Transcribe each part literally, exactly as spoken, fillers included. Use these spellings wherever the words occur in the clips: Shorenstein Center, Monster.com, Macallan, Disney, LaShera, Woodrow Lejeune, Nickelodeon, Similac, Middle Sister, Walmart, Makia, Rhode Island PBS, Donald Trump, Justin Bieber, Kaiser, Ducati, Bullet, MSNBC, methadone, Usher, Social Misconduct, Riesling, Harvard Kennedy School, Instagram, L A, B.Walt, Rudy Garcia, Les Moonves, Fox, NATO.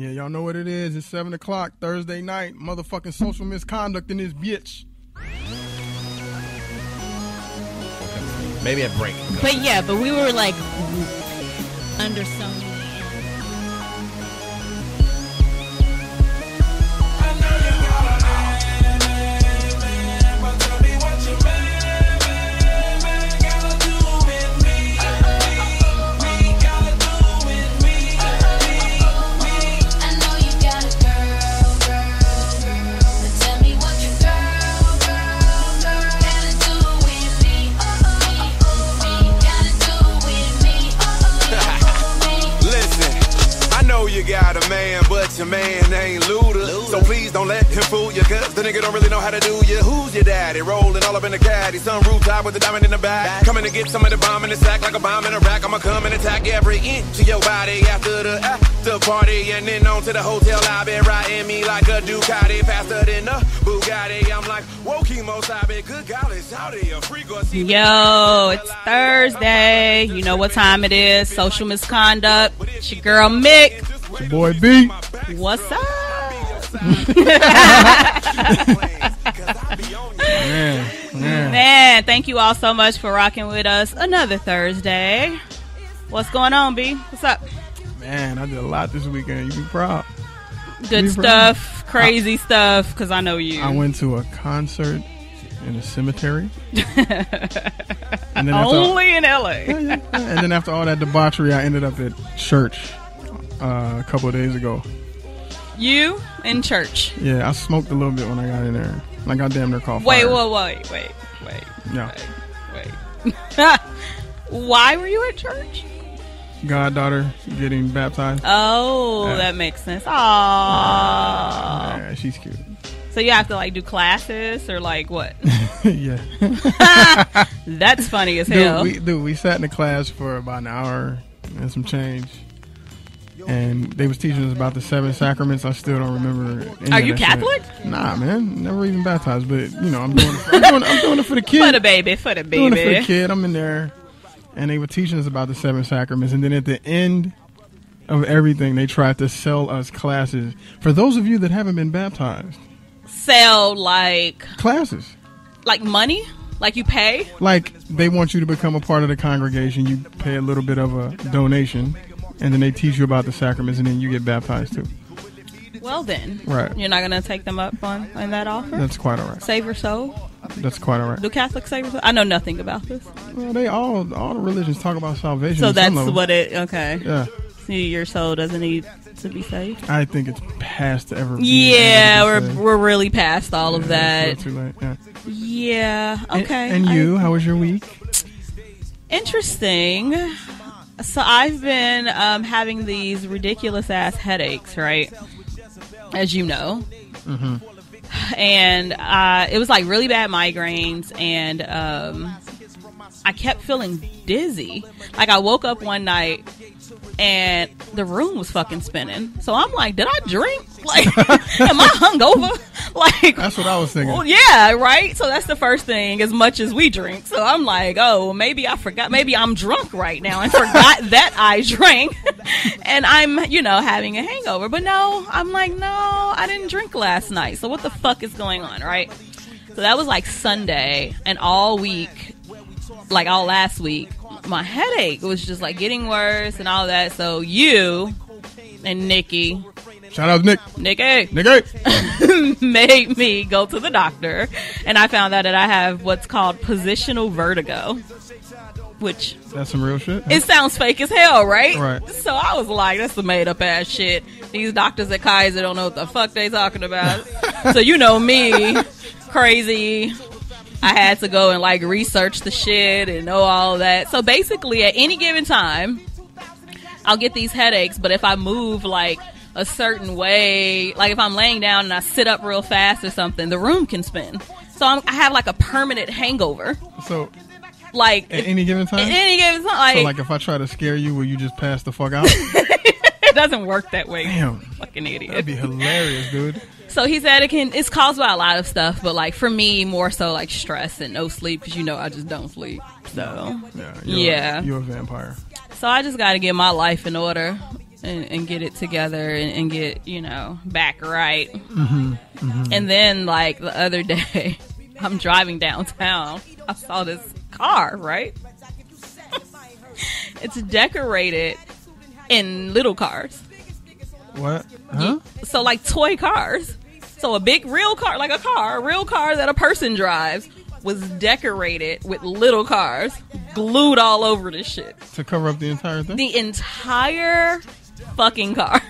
Yeah, y'all know what it is. It's seven o'clock, Thursday night. Motherfucking social misconduct in this bitch. Okay. Maybe a break. But yeah, but we were like under some... You got a man, but your man ain't looter. So please don't let him fool you, cause the nigga don't really know how to do you. Who's your daddy? Rolling all up in the caddy. Some rooftop with a diamond in the back. Coming to get some of the bomb in the sack like a bomb in a rack. I'ma come and attack every inch of your body after the after party. And then on to the hotel lobby, riding me like a Ducati. Faster than a Bugatti. I'm like, whoa, chemo, sabe. Good golly, shawty, a freak or see. Yo, it's Thursday. You know what time it is. Social misconduct. It's your girl, Mick. It's your boy B. What's up? man, man. man, thank you all so much for rocking with us another Thursday. What's going on, B? What's up? Man, I did a lot this weekend. You be proud. Good be stuff, proud. Crazy I, stuff, because I know you. I went to a concert in a cemetery. and then Only all, in L A. Yeah, yeah. And then after all that debauchery, I ended up at church. Uh, a couple of days ago. You in church? Yeah, I smoked a little bit when I got in there. I got damn near caught. Wait, whoa, wait, wait, wait. Yeah. Wait. wait. Why were you at church? Goddaughter getting baptized. Oh, yeah. That makes sense. Aww. Uh, yeah, she's cute. So you have to like do classes or like what? yeah. That's funny as dude, hell. We, dude, we sat in the class for about an hour and some change. And they was teaching us about the seven sacraments. I still don't remember. Any Are you of that Catholic? Shit. Nah, man, never even baptized. But you know, I'm doing it for, I'm doing, I'm doing it for the kid. For the baby, for the baby. Doing it for the kid. I'm in there, and they were teaching us about the seven sacraments. And then at the end of everything, they tried to sell us classes for those of you that haven't been baptized. Sell like classes, like money. Like you pay. Like they want you to become a part of the congregation. You pay a little bit of a donation. And then they teach you about the sacraments, and then you get baptized, too. Well, then. Right. You're not going to take them up on, on that offer? That's quite all right. Save your soul? That's quite all right. Do Catholics save your soul? I know nothing about this. Well, they all, all the religions talk about salvation. So that's what it, okay. Yeah. So your soul doesn't need to be saved? I think it's past ever. Yeah, ever we're saved. We're really past all yeah, of that. It's not too late. Yeah. Yeah, okay. And, and you, I, how was your week? Interesting. So I've been um, having these ridiculous-ass headaches, right, as you know. Mm-hmm. And uh, it was, like, really bad migraines, and um, I kept feeling dizzy. Like, I woke up one night, and the room was fucking spinning. So I'm like, did I drink? Like, am I hungover? Like, that's what I was thinking. Well, yeah, right? So that's the first thing, as much as we drink. So I'm like, oh, maybe I forgot. Maybe I'm drunk right now and forgot that I drank. And I'm, you know, having a hangover. But no, I'm like, no, I didn't drink last night. So what the fuck is going on, right? So that was like Sunday and all week, like all last week. My headache was just like getting worse and all that. So you and Nikki, shout out to Nick, Nikki, Nikki, made me go to the doctor, and I found out that I have what's called positional vertigo, which that's some real shit. It sounds fake as hell, right? Right. So I was like, that's the made up ass shit. These doctors at Kaiser don't know what the fuck they talking about. So you know me, crazy. I had to go and, like, research the shit and know all that. So, basically, at any given time, I'll get these headaches. But if I move, like, a certain way, like, if I'm laying down and I sit up real fast or something, the room can spin. So, I'm, I have, like, a permanent hangover. So... Like... At if, any given time? At any given time. Like, so, like, if I try to scare you, will you just pass the fuck out? It doesn't work that way. Damn. Fucking idiot. That'd be hilarious, dude. So he said it can, it's caused by a lot of stuff, but like for me, more so like stress and no sleep because you know I just don't sleep. So, yeah. You're, yeah. A, you're a vampire. So I just got to get my life in order. and, and get it together and, and get, you know, back right. Mm-hmm. Mm-hmm. And then, like, the other day, I'm driving downtown. I saw this car, right? It's decorated in little cars. What? Huh? So, like, toy cars. So a big real car, like a car, a real car that a person drives, was decorated with little cars glued all over this shit. To cover up the entire thing? The entire fucking car.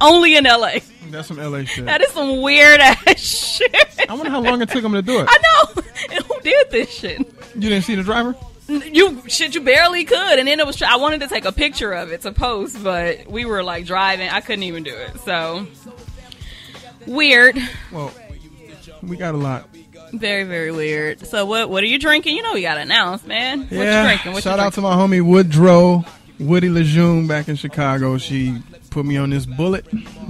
Only in L A. That's some L A shit. That is some weird ass shit. I wonder how long it took them to do it. I know. And who did this shit? You didn't see the driver? You shit, you barely could. And then it was, I wanted to take a picture of it to post, but we were like driving. I couldn't even do it. So... weird. Well, we got a lot. Very, very weird. So what what are you drinking? You know we got to announce, man. What yeah. you drinking? What Shout you out drinking? to my homie Woodrow, Woody Lejeune back in Chicago. She put me on this Bullet,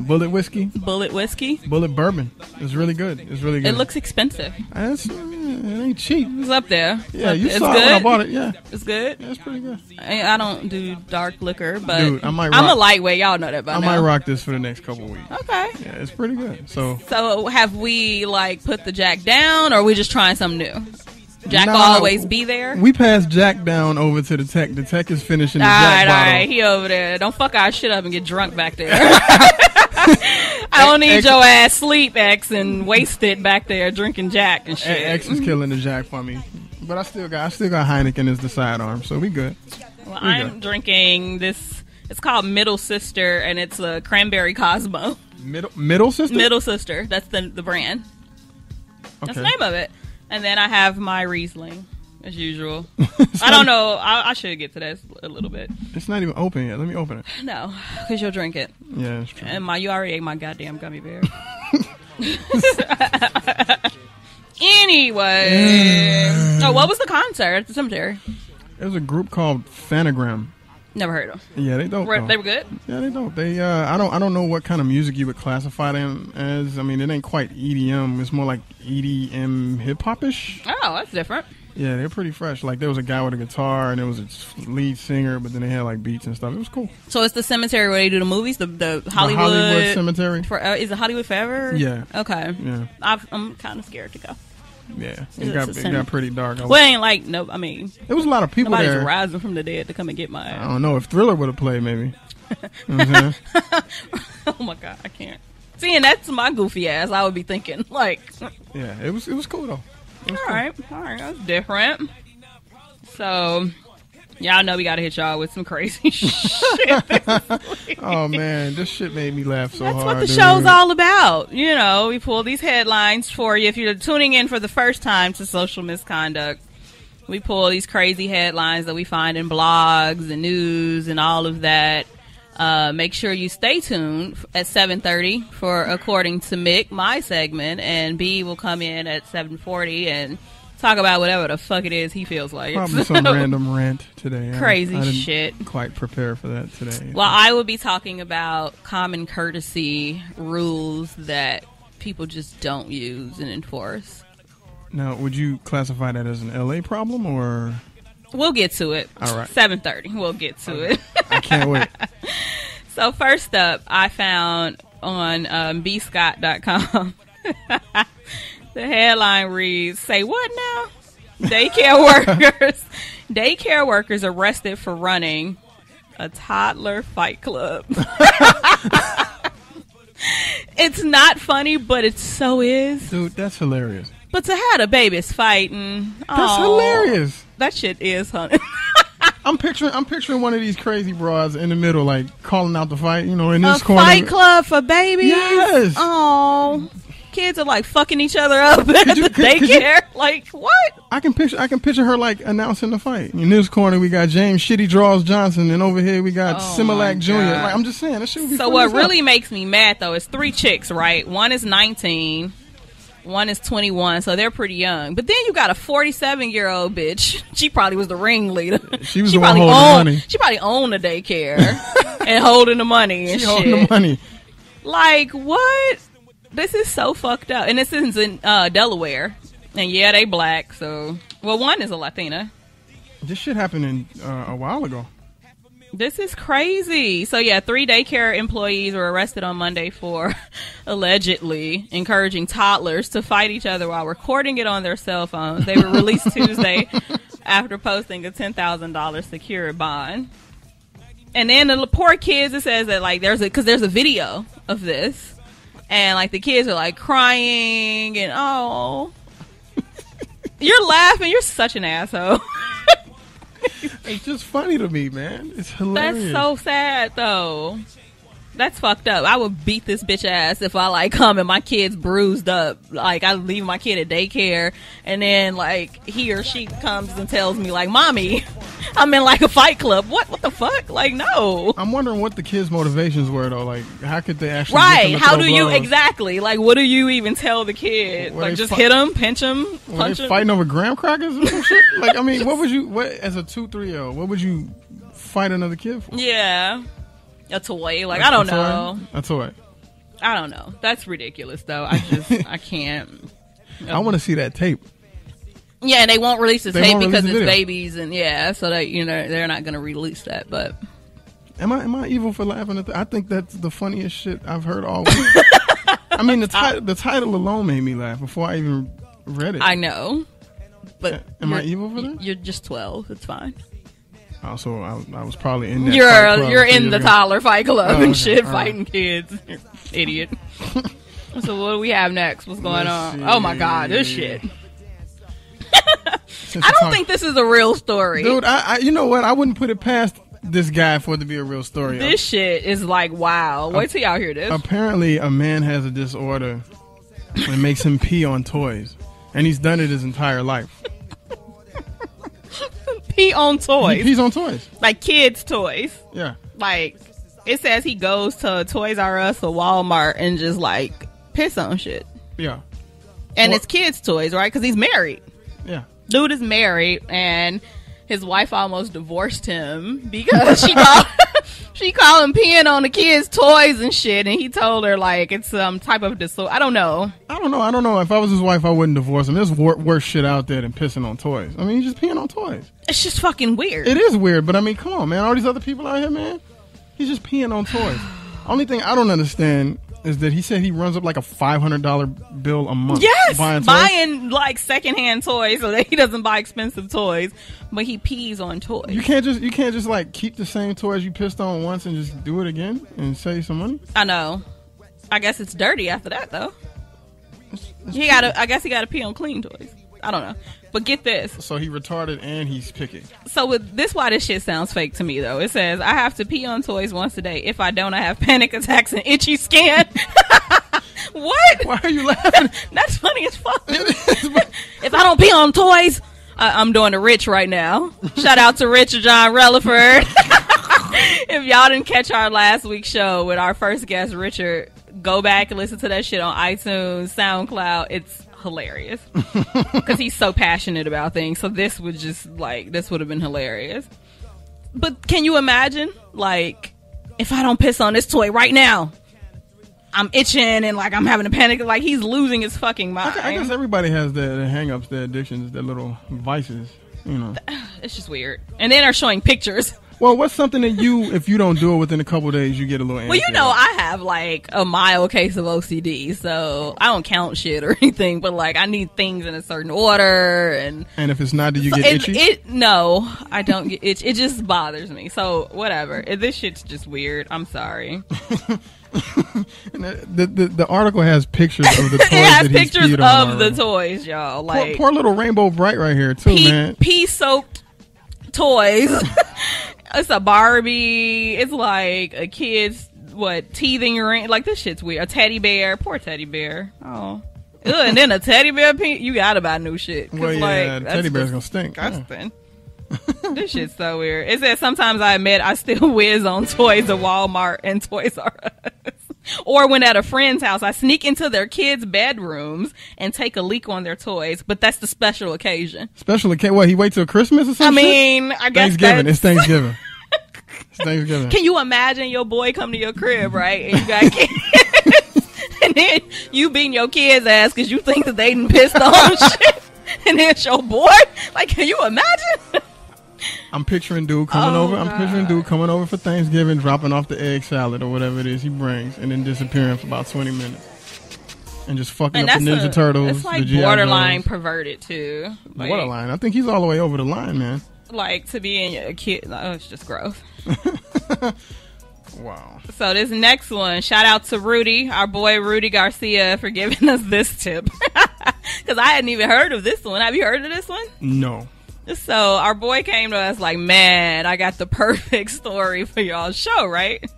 Bullet whiskey. Bullet whiskey? Bullet bourbon. It's really good. It's really good. It looks expensive. It's, it ain't cheap. It's up there. Yeah, you it's saw good. it when I bought it. Yeah. It's good? Yeah, it's pretty good. I, I don't do dark liquor, but Dude, I might rock, I'm a lightweight. Y'all know that by I now. I might rock this for the next couple of weeks. Okay. Yeah, it's pretty good. So, so have we, like, put the Jack down, or are we just trying something new? Jack no, will always be there. We passed Jack down over to the tech. The tech is finishing the all Jack right, bottle. All right, he over there. Don't fuck our shit up and get drunk back there. I don't need X, your ass sleep, X, and wasted back there drinking Jack and shit. X is killing the Jack for me. But I still got I still got Heineken as the sidearm, so we good. Well, we I'm good. drinking this. It's called Middle Sister, and it's a cranberry Cosmo. Middle Middle Sister? Middle Sister. That's the, the brand. Okay. That's the name of it. And then I have my Riesling, as usual. I don't know. I, I should get to that a little bit. It's not even open yet. Let me open it. No, because you'll drink it. Yeah, that's true. And my, you already ate my goddamn gummy bear. Anyway. Uh, oh, what was the concert at the cemetery? It was a group called Phantogram. Never heard of them. Yeah, they dope. Were, they were good? Yeah, they dope. They, uh, I don't I don't know what kind of music you would classify them as. I mean, it ain't quite E D M. It's more like E D M hip-hop-ish. Oh, that's different. Yeah, they're pretty fresh. Like, there was a guy with a guitar, and there was a lead singer, but then they had, like, beats and stuff. It was cool. So it's the cemetery where they do the movies? The, the Hollywood... The Hollywood Cemetery. For, uh, is it Hollywood Forever? Yeah. Okay. Yeah. I've, I'm kind of scared to go. Yeah, it got, it got pretty dark. I was, well, it ain't like, no, I mean... There was a lot of people nobody's there. Nobody's rising from the dead to come and get my ass. I don't know. If Thriller would have played, maybe. You know what I'm saying? Oh, my God. I can't. See, and that's my goofy ass. I would be thinking, like... Yeah, it was it was cool, though. Was all cool. right. All right. That was different. So... Y'all know we gotta hit y'all with some crazy shit. Oh man, this shit made me laugh so That's hard. That's what the dude. show's all about. You know, we pull these headlines for you. If you're tuning in for the first time to Social Misconduct, we pull these crazy headlines that we find in blogs and news and all of that. Uh, make sure you stay tuned at seven thirty for According to Mick, my segment, and B will come in at seven forty and talk about whatever the fuck it is he feels like. Probably some random rant today. Crazy I, I didn't shit. Quite prepare for that today. Well, I will be talking about common courtesy rules that people just don't use and enforce. Now, would you classify that as an L A problem or? We'll get to it. All right. seven thirty. We'll get to okay. it. I can't wait. So first up, I found on um, b scott dot com. The headline reads, say what now? Daycare workers. Daycare workers arrested for running a toddler fight club. It's not funny, but it so is. Dude, that's hilarious. But to have the babies fighting. That's oh, hilarious. That shit is, honey. I'm picturing I'm picturing one of these crazy broads in the middle, like, calling out the fight, you know, in this a corner. A fight club for babies? Yes. Oh. Kids are like fucking each other up at you, the could, daycare. Could you, like what? I can picture I can picture her like announcing the fight. In this corner we got James Shitty Draws Johnson, and over here we got oh Similac Junior Like, I'm just saying that shit would be so what really hell. makes me mad though is three chicks, right? One is nineteen, one is twenty-one, so they're pretty young. But then you got a forty-seven-year-old bitch. She probably was the ringleader. She was she the one holding owned, the money. She probably owned the daycare and holding the money and she shit. holding the money. Like what? This is so fucked up. And this is in uh, Delaware. And yeah, they black, so... Well, one is a Latina. This shit happened in, uh, a while ago. This is crazy. So, yeah, three daycare employees were arrested on Monday for allegedly encouraging toddlers to fight each other while recording it on their cell phones. They were released Tuesday after posting a ten thousand dollars secured bond. And then the poor kids, it says that, like, there's a, because there's a video of this. And, like, the kids are, like, crying and, oh. You're laughing. You're such an asshole. It's just funny to me, man. It's hilarious. That's so sad, though. That's fucked up. I would beat this bitch ass if I, like, come and my kid's bruised up. Like, I leave my kid at daycare, and then, like, he or she comes and tells me, like, Mommy, I'm in, like, a fight club. What What the fuck? Like, no. I'm wondering what the kids' motivations were, though. Like, how could they actually... Right. How do you... Gloves? Exactly. Like, what do you even tell the kid? Were like, just fi- hit him, pinch him, were punch they him? Fighting over graham crackers or some shit? Like, I mean, what would you... What, as a two, three-year-old, what would you fight another kid for? Yeah. A toy, like, like I don't a know. A toy. I don't know. That's ridiculous, though. I just, I can't. I want to see that tape. Yeah, they won't release this they tape because it's babies, and yeah, so that you know they're not going to release that. But am I am I evil for laughing at that? I think that's the funniest shit I've heard all week. I mean, the title the title alone made me laugh before I even read it. I know, but am I evil for that? You're just twelve. It's fine. Also, I, I was probably in that You're fight club you're in the ago. toddler fight club oh, okay. and shit, right. Fighting kids. Idiot. So what do we have next? What's going Let's on? See. Oh my god, this shit. I don't think this is a real story, dude. I, I, you know what? I wouldn't put it past this guy for it to be a real story. This I'm, shit is like wow. Wait a, till y'all hear this. Apparently, a man has a disorder that makes him pee on toys, and he's done it his entire life. Pee on toys. He pees on toys. Like kids' toys. Yeah. Like, it says he goes to Toys R Us or Walmart and just, like, piss on shit. Yeah. And well, it's kids' toys, right? Because he's married. Yeah. Dude is married, and his wife almost divorced him because she called, she called him peeing on the kids' toys and shit, and he told her, like, it's some um, type of disorder. I don't know. I don't know. I don't know. If I was his wife, I wouldn't divorce him. There's wor- worse shit out there than pissing on toys. I mean, he's just peeing on toys. It's just fucking weird. It is weird, but I mean, come on, man. All these other people out here, man, he's just peeing on toys. Only thing I don't understand is that he said he runs up like a five hundred dollars bill a month. Yes, buying, buying like secondhand toys so that he doesn't buy expensive toys, but he pees on toys. You can't just you can't just like keep the same toys you pissed on once and just do it again and save some money. I know. I guess it's dirty after that though. It's, it's he got. I guess he got to pee on clean toys. I don't know. But get this. So he retarded and he's picky. So with this, why this shit sounds fake to me, though. It says, I have to pee on toys once a day. If I don't, I have panic attacks and itchy skin. What? Why are you laughing? That's funny as fuck. If I don't pee on toys, I- I'm doing the Rich right now. Shout out to Rich and John Relaford. If y'all didn't catch our last week's show with our first guest, Richard, go back and listen to that shit on iTunes, SoundCloud. It's hilarious because he's so passionate about things, so this would just like this would have been hilarious. But can you imagine, like, if I don't piss on this toy right now, I'm itching and like I'm having a panic. Like, he's losing his fucking mind. I guess everybody has their, their hang-ups, their addictions, their little vices, you know. It's just weird. And then they're showing pictures. Well, what's something that you, if you don't do it within a couple of days, you get a little angry? Well, you know, I have, like, a mild case of O C D, so I don't count shit or anything, but, like, I need things in a certain order. And and if it's not, do you so get it, itchy? It, no, I don't get itchy. It just bothers me, so whatever. This shit's just weird. I'm sorry. And the, the the article has pictures of the toys. It has that pictures he's peed on of the toys, y'all. Like, poor, poor little Rainbow Bright right here, too, pee, man. Pee-soaked toys. It's a Barbie. It's like a kid's, what, teething ring. Like, this shit's weird. A teddy bear. Poor teddy bear. Oh. Ew, and then a teddy bear pink. You gotta buy new shit. Well, yeah, like, the teddy bear's gonna stink. Disgusting. Yeah. This shit's so weird. It says, sometimes I admit I still whiz on toys at Walmart and Toys R Us. Or when at a friend's house, I sneak into their kids' bedrooms and take a leak on their toys. But that's the special occasion. Special occasion? What, he wait till Christmas or something? I mean, I guess Thanksgiving. That's... It's Thanksgiving. It's Thanksgiving. Can you imagine your boy come to your crib, right? And you got kids. And then you beating your kids' ass because you think that they done pissed on shit. And then it's your boy. Like, can you imagine? I'm picturing dude coming oh, over. God. I'm picturing dude coming over for Thanksgiving, dropping off the egg salad or whatever it is he brings, and then disappearing for about twenty minutes. And just fucking and up the Ninja a, Turtles. It's like the borderline perverted, too. Like, borderline. I think he's all the way over the line, man. Like, to be in your kid. Oh, it's just gross. Wow. So this next one, shout out to Rudy, our boy Rudy Garcia, for giving us this tip. Because I hadn't even heard of this one. Have you heard of this one? No. So our boy came to us like, man, I got the perfect story for y'all's show, right?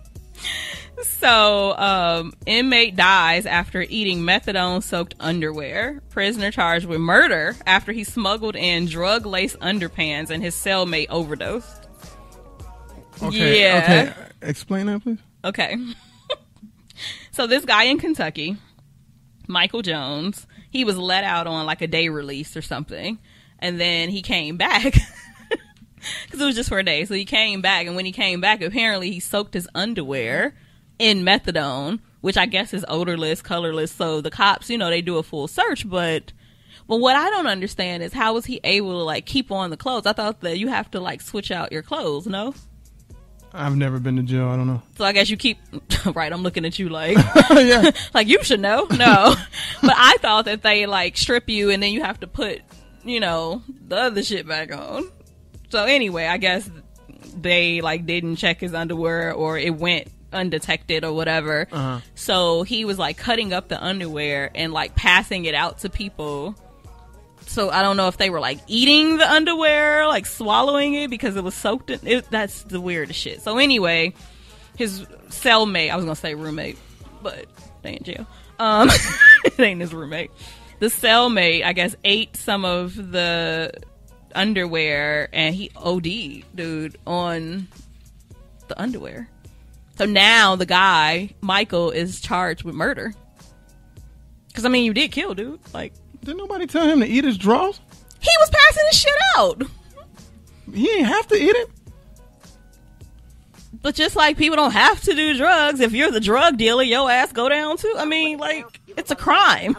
So, um, inmate dies after eating methadone-soaked underwear. Prisoner charged with murder after he smuggled in drug-laced underpants and his cellmate overdosed. Okay, yeah. Okay. Explain that, please. Okay. So this guy in Kentucky, Michael Jones, he was let out on like a day release or something. And then he came back. Because it was just for a day. So he came back. And when he came back, apparently he soaked his underwear in methadone, which I guess is odorless, colorless. So the cops, you know, they do a full search. But but what I don't understand is how was he able to like keep on the clothes? I thought that you have to like switch out your clothes, no? I've never been to jail. I don't know. So I guess you keep... Right, I'm looking at you like... Yeah. Like, you should know. No. But I thought that they, like, strip you and then you have to put, you know, the other shit back on. So anyway, I guess they, like, didn't check his underwear or it went undetected or whatever. Uh-huh. So he was, like, cutting up the underwear and, like, passing it out to people. So I don't know if they were like eating the underwear, like swallowing it because it was soaked in it. That's the weirdest shit. So anyway, his cellmate, I was going to say roommate, but they in jail. Um, it ain't his roommate. The cellmate, I guess, ate some of the underwear and he O D'd, dude, on the underwear. So now the guy, Michael, is charged with murder. Because, I mean, you did kill, dude. Like. Didn't nobody tell him to eat his drawers? He was passing his shit out. He didn't have to eat it. But just like people don't have to do drugs, if you're the drug dealer, your ass go down too. I mean, like, it's a crime.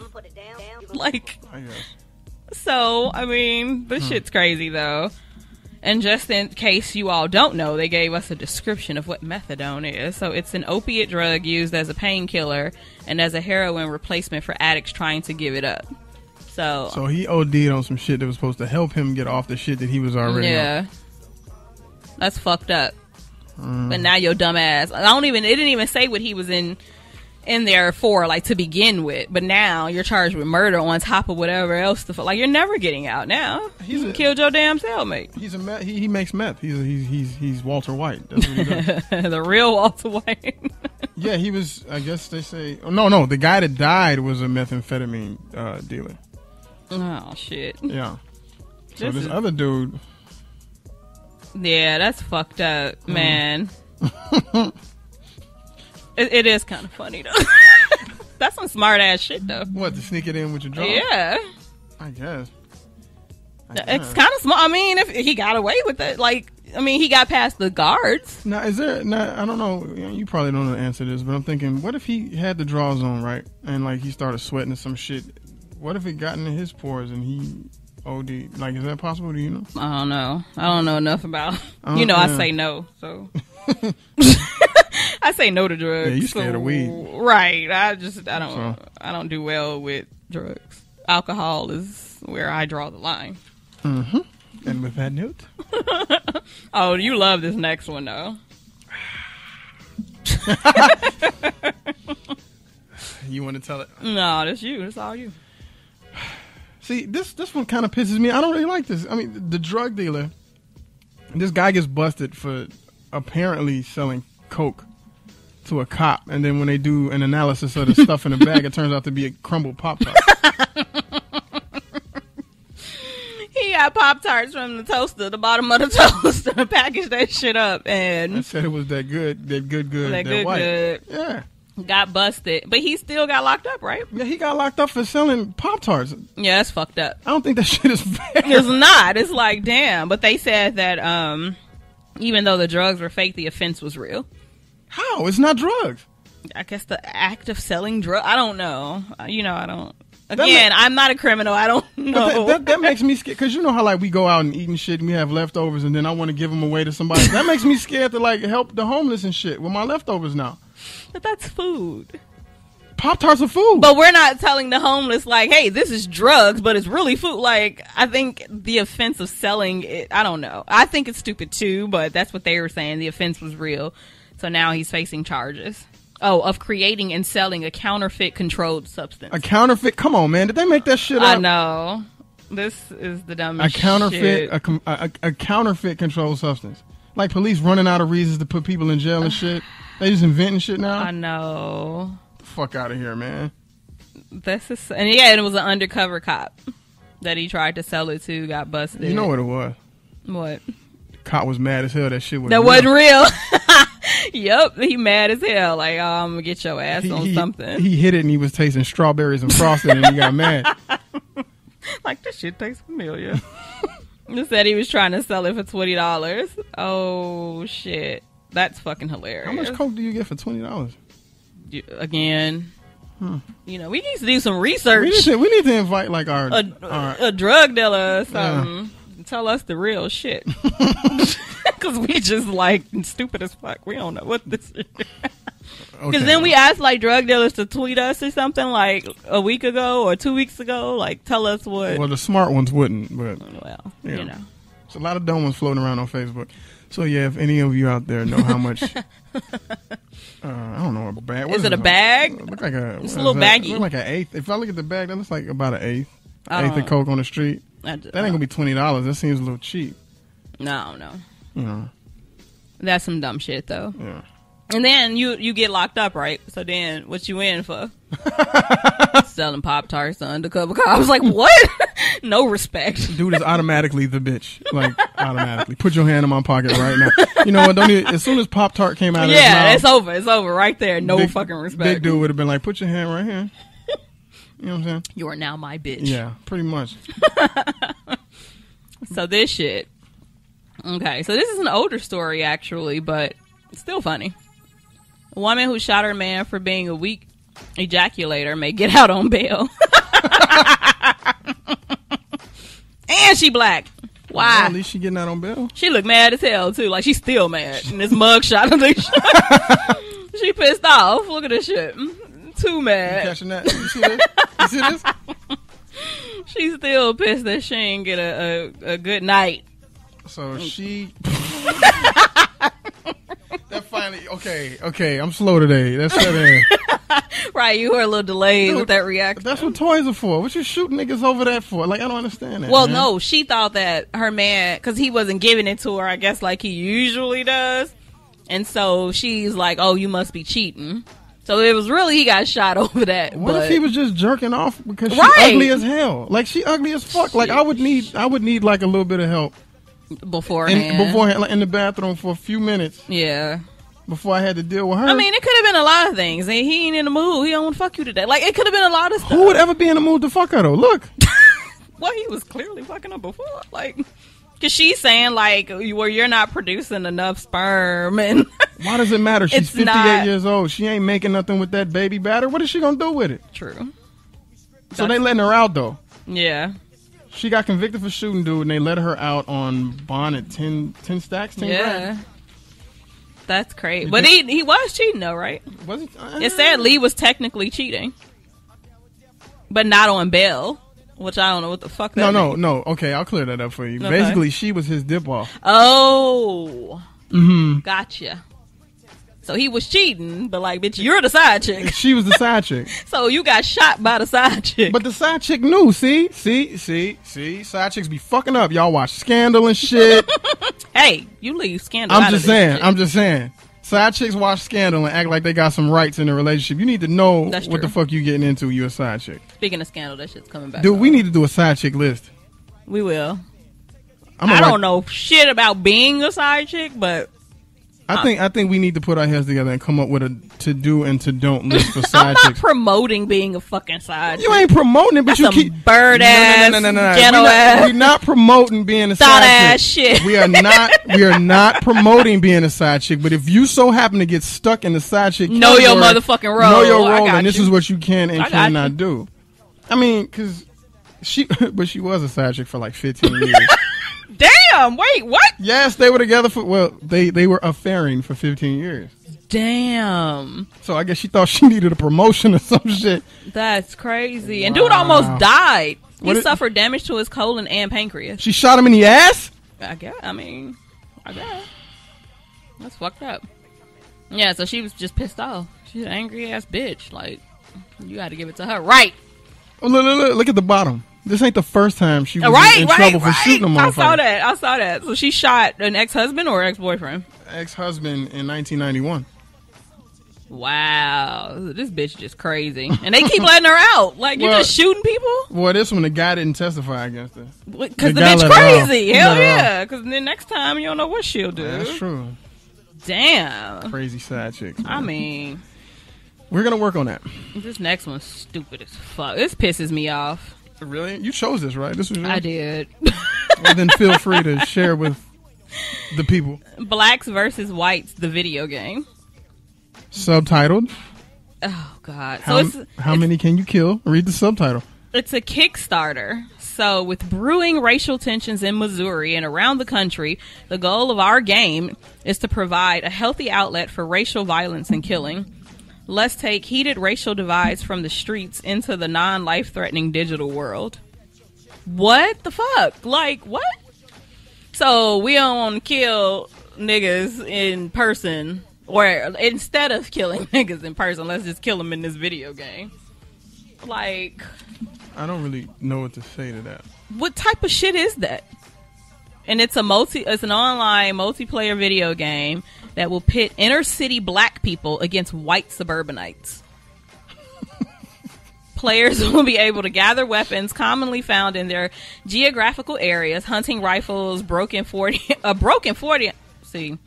Like, so, I mean, this hmm. shit's crazy, though. And just in case you all don't know, they gave us a description of what methadone is. So it's an opiate drug used as a painkiller and as a heroin replacement for addicts trying to give it up. So, so he O D'd on some shit that was supposed to help him get off the shit that he was already yeah. on. That's fucked up. Mm. But now your dumb ass. I don't even, it didn't even say what he was in in there for, like, to begin with. But now you're charged with murder on top of whatever else. The, like, you're never getting out now. He's you a, killed your damn cellmate. He's a meth. He, he makes meth. He's, a, he's he's he's Walter White. That's what he does. The real Walter White. Yeah, he was, I guess they say, oh, no, no, the guy that died was a methamphetamine uh, dealer. Oh shit. Yeah. So this, this is... other dude. Yeah, that's fucked up, mm. man. it, it is kind of funny though. That's some smart ass shit though. What, to sneak it in with your drawers? Yeah. I guess. I it's guess. kind of smart. I mean, if he got away with it, like, I mean, he got past the guards. Now, is there? Now, I don't know. You probably don't know the answer to this, but I'm thinking, what if he had the drawers on, right, and like he started sweating some shit? What if it got into his pores and he O D'd? Like, is that possible? Do you know? I don't know. I don't know enough about. You know, yeah. I say no. So I say no to drugs. Yeah, you scared so, of weed, right? I just I don't so. I don't do well with drugs. Alcohol is where I draw the line. Mm-hmm. And with that note, oh, you love this next one though. You want to tell it? No, that's you. That's all you. See, this this one kind of pisses me. I don't really like this. I mean, the, the drug dealer, this guy gets busted for apparently selling coke to a cop, and then when they do an analysis of the stuff in the bag, it turns out to be a crumbled Pop-Tart. He got Pop-Tarts from the toaster, the bottom of the toaster, packaged that shit up, and I said it was that good, that good, good, that, that good, white. Good. Yeah. Got busted, but he still got locked up, right? Yeah, he got locked up for selling Pop-Tarts. Yeah, that's fucked up. I don't think that shit is fair. It's not. It's like, damn. But they said that um, even though the drugs were fake, the offense was real. How? It's not drugs. I guess the act of selling drugs. I don't know. You know, I don't. Again, ma- I'm not a criminal. I don't know. That, that, that makes me scared. Because you know how, like, we go out and eating shit and we have leftovers and then I want to give them away to somebody. That makes me scared to, like, help the homeless and shit with my leftovers now. But that's food. Pop-Tarts are food. But we're not telling the homeless, like, hey, this is drugs, but it's really food. Like, I think the offense of selling it, I don't know. I think it's stupid, too, but that's what they were saying. The offense was real. So now he's facing charges. Oh, of creating and selling a counterfeit controlled substance. A counterfeit? Come on, man. Did they make that shit up? I know. This is the dumbest a counterfeit, shit. A, a, a counterfeit controlled substance. Like police running out of reasons to put people in jail and shit. They just inventing shit now? I know. The fuck out of here, man. That's just, and yeah, it was an undercover cop that he tried to sell it to, got busted. You know what it was? What? The cop was mad as hell that shit was That real. wasn't real. Yep, he mad as hell. Like, oh, I'm gonna get your ass he, on he, something. He hit it and he was tasting strawberries and frosting and he got mad. Like, this shit tastes familiar. He said he was trying to sell it for twenty dollars. Oh, shit. That's fucking hilarious. How much Coke do you get for twenty dollars? You, again, huh. you know, we need to do some research. We need to, we need to invite, like, our... A, our, a drug dealer or something. Yeah. Tell us the real shit. Because we just, like, stupid as fuck. We don't know what this is. Because okay. then we asked, like, drug dealers to tweet us or something, like, a week ago or two weeks ago. Like, tell us what. Well, the smart ones wouldn't, but. Well, yeah. you know. There's a lot of dumb ones floating around on Facebook. So, yeah, if any of you out there know how much. uh, I don't know. A bag. What is, is it a bag? It looks like a. It's a little baggy. It looks like an eighth. If I look at the bag, that looks like about an eighth. An eighth of Coke on the street. I, that ain't going to be twenty dollars. That seems a little cheap. No, no. Yeah. That's some dumb shit, though. Yeah. And then you you get locked up, right? So then what you in for? Selling Pop-Tarts to undercover cops. I was like, what? No respect. Dude is automatically the bitch. Like, automatically. Put your hand in my pocket right now. You know what? Don't even, as soon as Pop-Tart came out of yeah, his mouth. Yeah, it's over. It's over right there. No big, fucking respect. Big dude would have been like, put your hand right here. You know what I'm saying? You are now my bitch. Yeah, pretty much. So this shit. Okay, so this is an older story, actually, but it's still funny. A woman who shot her man for being a weak ejaculator may get out on bail. And she black. Why? Well, at least she getting out on bail. She look mad as hell, too. Like, she's still mad. And this mugshot of this she pissed off. Look at this shit. Too mad. You catching that? You see this? You see this? She's still pissed that she ain't get a, a, a good night. So she that finally okay okay I'm slow today. That's that right. You were a little delayed. Dude, with that reaction. That's what toys are for. What you shooting niggas over that for? Like, I don't understand that. Well, man. No, she thought that her man, because he wasn't giving it to her, I guess, like he usually does, and so she's like, oh, you must be cheating. So it was really he got shot over that. What but... if he was just jerking off because she's right. ugly as hell? Like, she ugly as fuck. Shit. Like, I would need I would need like a little bit of help beforehand in, beforehand like in the bathroom for a few minutes, yeah, before I had to deal with her. I mean, it could have been a lot of things. He ain't in the mood. He don't want to fuck you today. Like, it could have been a lot of stuff. Who would ever be in the mood to fuck her, though? Look. Well, he was clearly fucking her before, like, because she's saying, like, well, you're not producing enough sperm. And why does it matter? She's fifty-eight not... years old. She ain't making nothing with that baby batter. What is she gonna do with it? True. So That's... they letting her out, though. Yeah. She got convicted for shooting dude, and they let her out on bond at ten stacks, ten yeah. grand. That's crazy. But he he was cheating, though, right? Was he? Uh, it said Lee was technically cheating, but not on bail, which I don't know what the fuck that No, no, means. no. Okay, I'll clear that up for you. Okay. Basically, she was his dip-off. Oh. Mm-hmm. Gotcha. So he was cheating, but like, bitch, you're the side chick. She was the side chick. So you got shot by the side chick. But the side chick knew, see? See? See? See? Side chicks be fucking up. Y'all watch Scandal and shit. Hey, you leave Scandal I'm out just of this saying. Shit. I'm just saying. Side chicks watch Scandal and act like they got some rights in a relationship. You need to know That's what true. the fuck you getting into. You're a side chick. Speaking of Scandal, that shit's coming back. Dude, on. we need to do a side chick list. We will. I'm I don't write- know shit about being a side chick, but... I think I think we need to put our heads together and come up with a to do and to don't list for side I'm not chicks. Promoting being a fucking side chick. You ain't promoting it, but That's you keep bird ass, no, no, no, no, no, gentle we're not, ass. We're not promoting being a side ass chick. Shit. We are not. We are not promoting being a side chick. But if you so happen to get stuck in the side chick, know your motherfucking role. Know your role, and this you. is what you can and I cannot you. do. I mean, because she, but she was a side chick for like fifteen years. Damn, wait, what? Yes, they were together for, well, they, they were affairing for fifteen years. Damn. So I guess she thought she needed a promotion or some shit. That's crazy. Wow. And dude almost died. He what suffered it? damage to his colon and pancreas. She shot him in the ass? I guess. I mean, I guess. That's fucked up. Yeah, so she was just pissed off. She's an angry ass bitch. Like, you got to give it to her. Right. Oh, look, look, look, look at the bottom. This ain't the first time she was right, in right, trouble right. for shooting a motherfucker. I saw that. I saw that. So she shot an ex-husband or ex-boyfriend? Ex-husband in nineteen ninety-one. Wow. This bitch just crazy. And they keep letting her out. Like, well, you're just shooting people? Well, this one, the guy didn't testify against her. Because the, the bitch crazy. Hell no. Yeah. Because then next time, you don't know what she'll do. Yeah, that's true. Damn. Crazy side chicks. Man. I mean... We're going to work on that. This next one's stupid as fuck. This pisses me off. Really? You chose this, right? This was yours? I did. Well, then feel free to share with the people. Blacks versus Whites, the video game. Subtitled. Oh, God. How, so it's, how it's, many can you kill? Read the subtitle. It's a Kickstarter. So with brewing racial tensions in Missouri and around the country, the goal of our game is to provide a healthy outlet for racial violence and killing. Let's take heated racial divides from the streets into the non-life-threatening digital world. What the fuck? Like, what? So we don't want to kill niggas in person, or instead of killing niggas in person, let's just kill them in this video game. Like... I don't really know what to say to that. What type of shit is that? And it's a multi, it's an online multiplayer video game that will pit inner city black people against white suburbanites. Players will be able to gather weapons commonly found in their geographical areas, hunting rifles, broken forty, a uh, broken forty, see,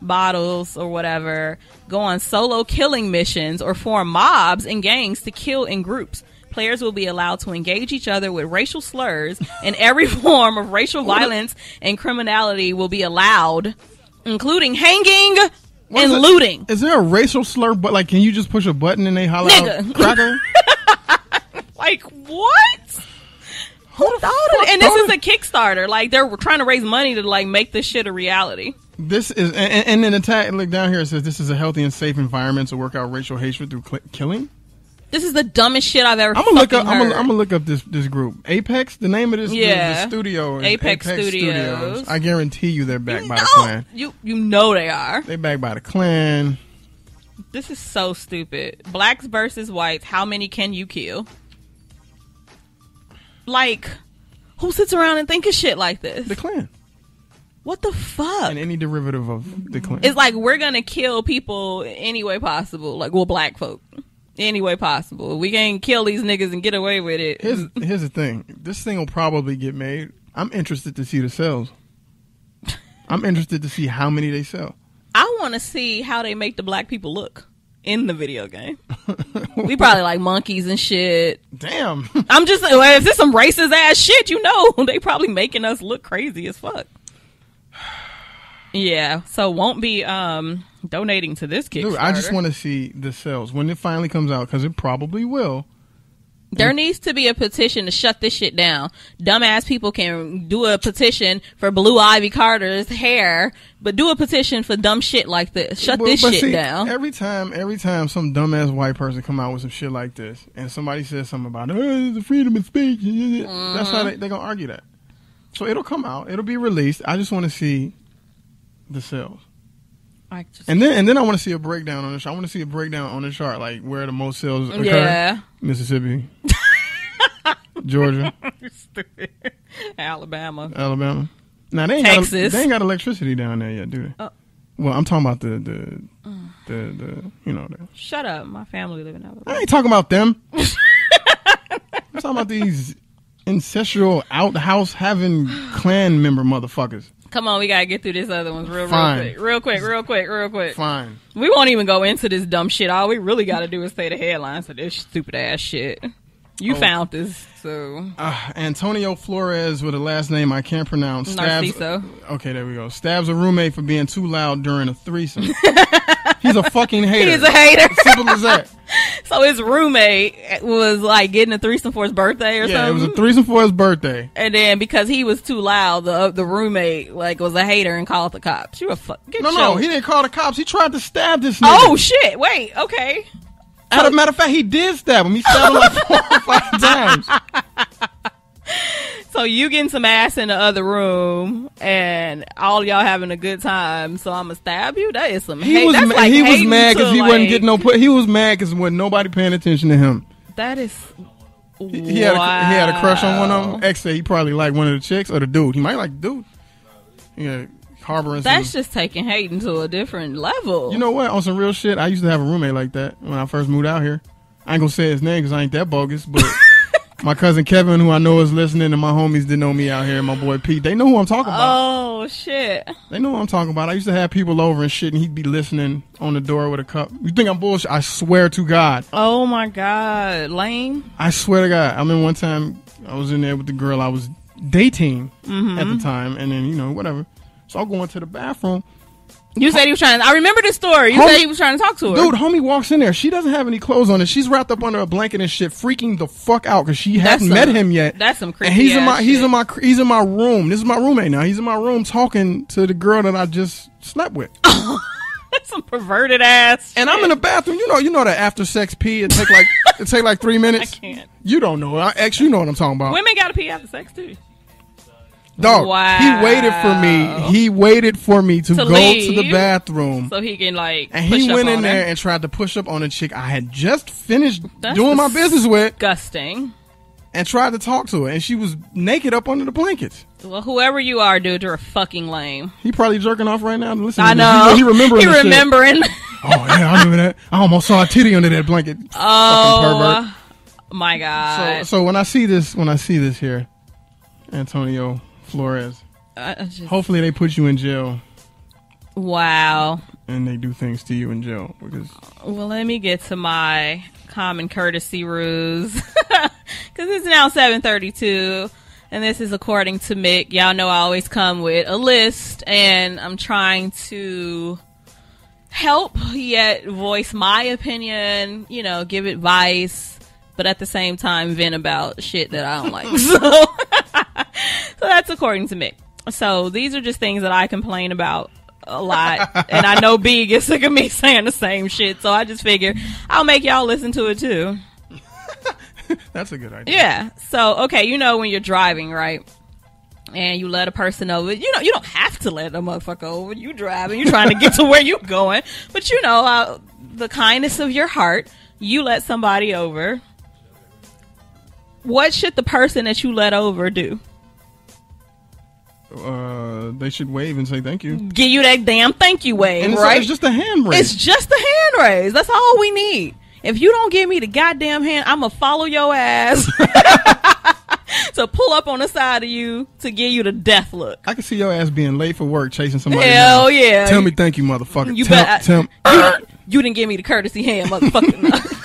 bottles or whatever, go on solo killing missions, or form mobs and gangs to kill in groups. Players will be allowed to engage each other with racial slurs, and every form of racial violence and criminality will be allowed, including hanging what and is looting. Is there a racial slur? But like, can you just push a button and they holler Nigga. out cracker? Like, what? Who thought it? And this is a Kickstarter. Like, they're trying to raise money to like make this shit a reality. This is, and, and then the tag, look down here, it says this is a healthy and safe environment to work out racial hatred through cl- killing. This is the dumbest shit I've ever I'm gonna fucking look up, heard. I'm gonna look up this, this group. Apex? The name of this yeah. the, the studio is Apex, Apex Studios. Studios. I guarantee you they're backed you by know. the Klan. You, you know they are. They're backed by the Klan. This is so stupid. Blacks versus Whites. How many can you kill? Like, who sits around and think of shit like this? The Klan. What the fuck? And any derivative of the Klan. It's like, we're gonna kill people any way possible. Like, well, black folk. Any way possible. We can't kill these niggas and get away with it. Here's, here's the thing. This thing will probably get made. I'm interested to see the sales. I'm interested to see how many they sell. I want to see how they make the black people look in the video game. We probably like monkeys and shit. Damn. I'm just like, well, if this some racist ass shit, you know, they probably making us look crazy as fuck. Yeah, so won't be um, donating to this Kickstarter. Dude, I just want to see the sales when it finally comes out, because it probably will. There and needs to be a petition to shut this shit down. Dumbass people can do a petition for Blue Ivy Carter's hair, but do a petition for dumb shit like this. Shut but, this but shit see, down. Every time, every time some dumbass white person come out with some shit like this, and somebody says something about, oh, the freedom of speech, mm. that's how they they gonna argue that. So it'll come out. It'll be released. I just want to see the sales. I just and then and then I want to see a breakdown on this. I want to see a breakdown on the chart, like where the most sales occur. Yeah. Mississippi, Georgia, Alabama, Alabama. Now they ain't Texas. Got, they ain't got electricity down there yet, do they? Uh, well, I'm talking about the the uh, the, the you know. The, shut up, my family living out. I ain't talking about them. I'm talking about these ancestral outhouse having Klan member motherfuckers. Come on, we gotta get through this other one's real, real quick, real quick, real quick, real quick. Fine. We won't even go into this dumb shit. All we really gotta do is say the headlines for this stupid ass shit. You oh. found this, so uh, Antonio Flores with a last name I can't pronounce. Stabs, Narciso. Okay, there we go. Stabs a roommate for being too loud during a threesome. He's a fucking hater. He's a hater. Simple as that. So his roommate was like getting a threesome for his birthday or yeah, something. Yeah, it was a threesome for his birthday. And then because he was too loud, the the roommate like was a hater and called the cops. You a fuck. Get no, no, he didn't call the cops. He tried to stab this nigga. Oh shit! Wait, okay. As a matter of fact, he did stab him. He stabbed him like four or five times. So you getting some ass in the other room, and all y'all having a good time. So I'm gonna stab you. That is some. He hate. was That's ma- like he was mad because he like... wasn't getting no. Put- he was mad because when nobody paying attention to him. That is. Wow. He, he, had a, he had a crush on one of them. Ex said he probably liked one of the chicks or the dude. He might like the dude. Yeah, harboring. That's some... just taking hating to a different level. You know what? On some real shit, I used to have a roommate like that when I first moved out here. I ain't gonna say his name because I ain't that bogus, but. My cousin Kevin, who I know is listening, and my homies that know me out here, and my boy Pete, they know who I'm talking about. Oh, shit. They know who I'm talking about. I used to have people over and shit, and he'd be listening on the door with a cup. You think I'm bullshit? I swear to God. Oh, my God. Lame. I swear to God. I mean, one time I was in there with the girl I was dating mm-hmm. at the time, and then, you know, whatever. So I'll go into the bathroom. You said he was trying to, I remember this story. You homie, said he was trying to talk to her. Dude, homie walks in there. She doesn't have any clothes on. And she's wrapped up under a blanket and shit, freaking the fuck out because she that's hasn't some, met him yet. That's some creepy and he's ass in my, shit. He's in my, he's in my room. This is my roommate now. He's in my room talking to the girl that I just slept with. That's some perverted ass shit. And I'm in the bathroom. You know, you know that after sex pee, it take like, it take like three minutes. I can't. You don't know. I actually, you know what I'm talking about. Women got to pee after sex too. Dog, wow. He waited for me. He waited for me to, to go leave, to the bathroom so he can like. And push he up went in there him. and tried to push up on a chick I had just finished That's doing my business with. Disgusting. And tried to talk to her, and she was naked up under the blankets. Well, whoever you are, dude, you're fucking lame. He probably jerking off right now. Listen, I know. He, he remembering. He remembering. Oh yeah, I remember that. I almost saw a titty under that blanket. Oh, fucking pervert. My God. So, so when I see this, when I see this here, Antonio Flores. Just, hopefully they put you in jail. Wow. And they do things to you in jail. Because, well, let me get to my common courtesy ruse. Because it's now seven thirty-two. And this is according to Mick. Y'all know I always come with a list. And I'm trying to help yet voice my opinion. You know, give advice. But at the same time, vent about shit that I don't like. So... So that's according to Mick. So these are just things that I complain about a lot. And I know B gets sick of me saying the same shit. So I just figure I'll make y'all listen to it too. That's a good idea. Yeah. So, okay, you know when you're driving, right? And you let a person over. You know, you don't have to let a motherfucker over. You driving. You're trying to get to where you're going. But you know, uh, the kindness of your heart, you let somebody over. What should the person that you let over do? Uh, they should wave and say thank you. Give you that damn thank you wave, and it's, right? It's just a hand raise. It's just a hand raise. That's all we need. If you don't give me the goddamn hand, I'm gonna follow your ass to pull up on the side of you to give you the death look. I can see your ass being late for work chasing somebody. Hell down. Yeah! Tell me thank you, motherfucker. You tell, bet. I, tell, you, you didn't give me the courtesy hand, motherfucker.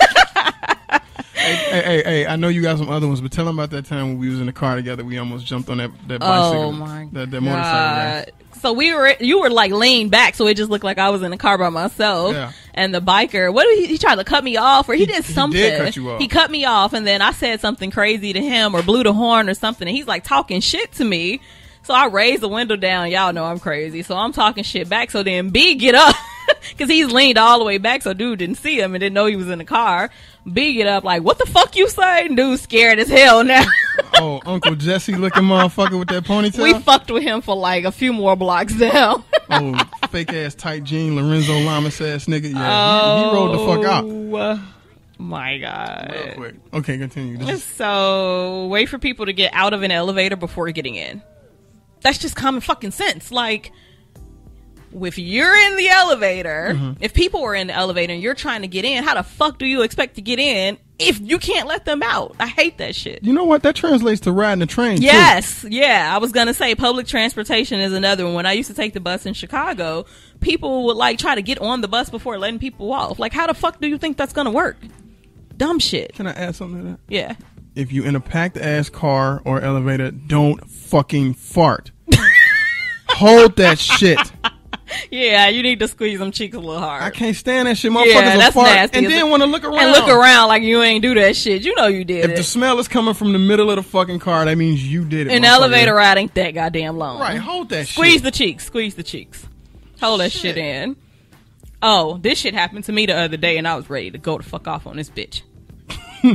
Hey, hey, hey, hey, I know you got some other ones, but tell them about that time when we was in the car together. We almost jumped on that, that bicycle. Oh, my that, that motorcycle. God. So we were, you were like leaned back, so it just looked like I was in the car by myself. Yeah. And the biker, what did he, he tried to cut me off, or he, he did something. He did cut you off. He cut me off, and then I said something crazy to him, or blew the horn or something, and he's like talking shit to me. So I raised the window down. Y'all know I'm crazy. So I'm talking shit back. So then B get up. Because he's leaned all the way back, so dude didn't see him and didn't know he was in the car. B get up like, what the fuck you say? Dude scared as hell now. Oh, Uncle Jesse looking motherfucker with that ponytail? We fucked with him for like a few more blocks down. Oh, fake ass tight jean, Lorenzo Lamas ass nigga. Yeah, oh, he, he rolled the fuck out. My God. Real quick. Okay, continue. This so, wait for people to get out of an elevator before getting in. That's just common fucking sense. Like... If you're in the elevator, mm-hmm. if people are in the elevator and you're trying to get in, how the fuck do you expect to get in if you can't let them out? I hate that shit. You know what? That translates to riding the train, yes, too. Yeah. I was going to say public transportation is another one. When I used to take the bus in Chicago, people would like try to get on the bus before letting people off. Like, how the fuck do you think that's going to work? Dumb shit. Can I add something to that? Yeah. If you in a packed ass car or elevator, don't fucking fart. Hold that shit. Yeah, you need to squeeze them cheeks a little hard. I can't stand that shit. Motherfuckers yeah, that's apart nasty. And then want to look around. And look around like you ain't do that shit. You know you did if it. If the smell is coming from the middle of the fucking car, that means you did it. An elevator ride ain't that goddamn long. Right, hold that squeeze shit. Squeeze the cheeks. Squeeze the cheeks. Hold shit. that shit in. Oh, this shit happened to me the other day, and I was ready to go the fuck off on this bitch. So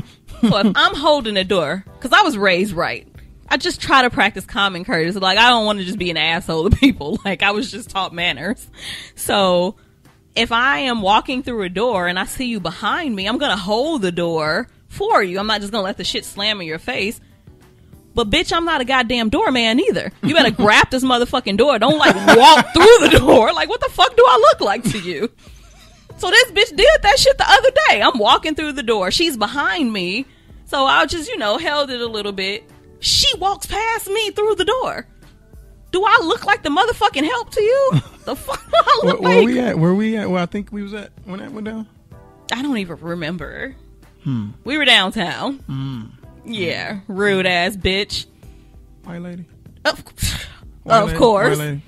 if I'm holding the door, because I was raised right. I just try to practice common courtesy. Like, I don't want to just be an asshole to people. Like, I was just taught manners. So if I am walking through a door and I see you behind me, I'm going to hold the door for you. I'm not just going to let the shit slam in your face. But, bitch, I'm not a goddamn doorman either. You better grab this motherfucking door. Don't, like, walk through the door. Like, what the fuck do I look like to you? So this bitch did that shit the other day. I'm walking through the door. She's behind me. So I just, you know, held it a little bit. She walks past me through the door. Do I look like the motherfucking help to you? The fuck do I look where, like? Where we at? Where we at? Where I think we was at when that went down? I don't even remember. Hmm. We were downtown. Hmm. Yeah. Rude ass bitch. White lady. Of, white of lady, course. White lady.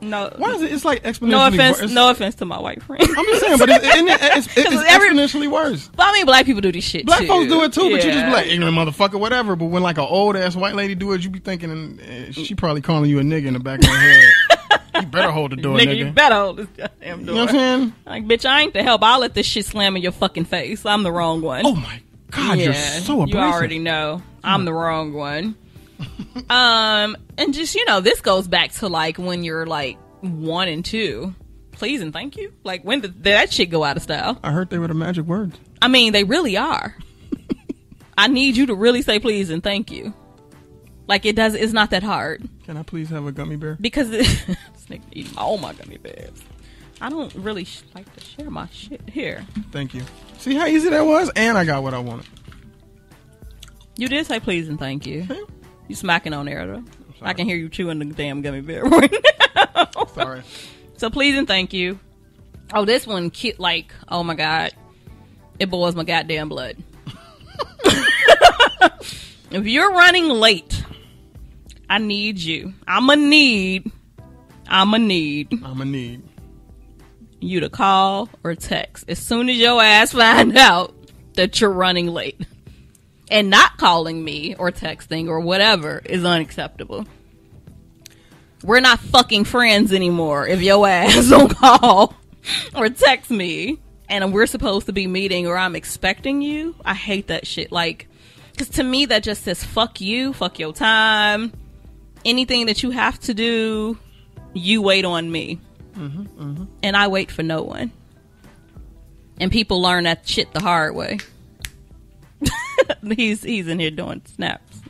No. Why is it? It's like exponentially no offense, worse. No offense to my white friends. I'm just saying, but it's, it's, it's, it's every, exponentially worse. But I mean, black people do this shit black too. Black folks do it too, yeah. But you just be like, ignorant motherfucker, whatever. But when like an old ass white lady do it, you be thinking, uh, she probably calling you a nigga in the back of her head. You better hold the door, nigga, nigga. You better hold this goddamn door. You know what I'm saying? Like, bitch, I ain't the help. I'll let this shit slam in your fucking face. I'm the wrong one. Oh my God, yeah, you're so abrasive. You already know. I'm mm. the wrong one. um and just you know this goes back to like when you're like one and two, please and thank you. Like, when did that shit go out of style? I heard they were the magic words. I mean, they really are. I need you to really say please and thank you. Like, it does, it's not that hard. Can I please have a gummy bear? Because it, this nigga eating all my gummy bears. I don't really sh- like to share my shit here. Thank you. See how easy that was, and I got what I wanted. You did say please and thank you. Okay. You smacking on there, though. I can hear you chewing the damn gummy bear right now. Sorry. So please and thank you. Oh, this one, ki- like, oh my God. It boils my goddamn blood. If you're running late, I need you. I'm a need. I'm a need. I'm a need. You to call or text as soon as your ass find out that you're running late. And not calling me or texting or whatever is unacceptable. We're not fucking friends anymore if your ass don't call or text me and we're supposed to be meeting or I'm expecting you. I hate that shit. Like, because to me that just says fuck you, fuck your time. Anything that you have to do, you wait on me. Mm-hmm, mm-hmm. And I wait for no one. And people learn that shit the hard way. he's he's in here doing snaps.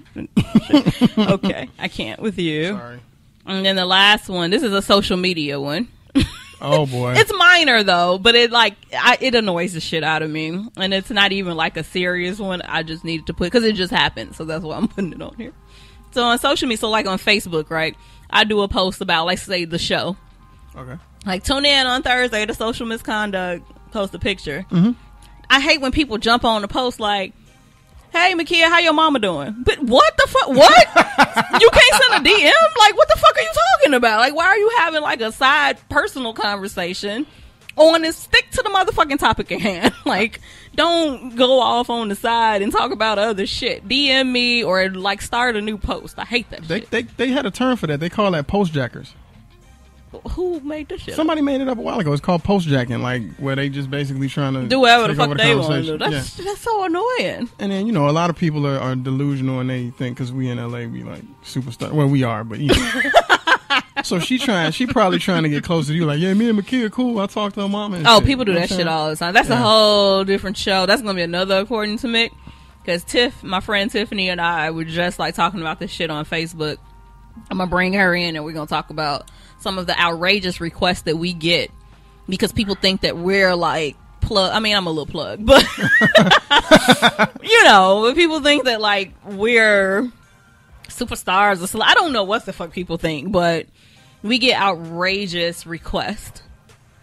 Okay, I can't with you. Sorry. And then the last one. This is a social media one. Oh boy, it's minor though, but it like I, it annoys the shit out of me, and it's not even like a serious one. I just needed to put because it just happened, so that's why I'm putting it on here. So on social media, so like on Facebook, right? I do a post about, let's say, the show. Okay. Like, tune in on Thursday to Social Misconduct. Post a picture. Mm-hmm. I hate when people jump on the post like, hey, Makia, how your mama doing? But what the fuck? What? You can't send a D M? Like, what the fuck are you talking about? Like, why are you having, like, a side personal conversation on this? Stick to the motherfucking topic at hand. Like, don't go off on the side and talk about other shit. D M me or, like, start a new post. I hate that they, shit. They, they had a term for that. They call that postjackers. Who made this shit? Somebody made it up a while ago. It's called postjacking, like where they just basically trying to do whatever the fuck they want to do. That's yeah. that's so annoying. And then you know, a lot of people are, are delusional and they think because we in L A we like superstar. Well, we are, but you know. So she trying, she probably trying to get close to you. Like, yeah, me and Makia, cool. I talked to her mama. And oh, shit. People do you know that shit all the time. That's yeah. a whole different show. That's gonna be another according to Mick, because Tiff, my friend Tiffany, and I were just like talking about this shit on Facebook. I'm gonna bring her in and we're gonna talk about some of the outrageous requests that we get because people think that we're like plug. I mean, I'm a little plug, but you know, people think that like we're superstars or so. I don't know what the fuck people think, but we get outrageous requests,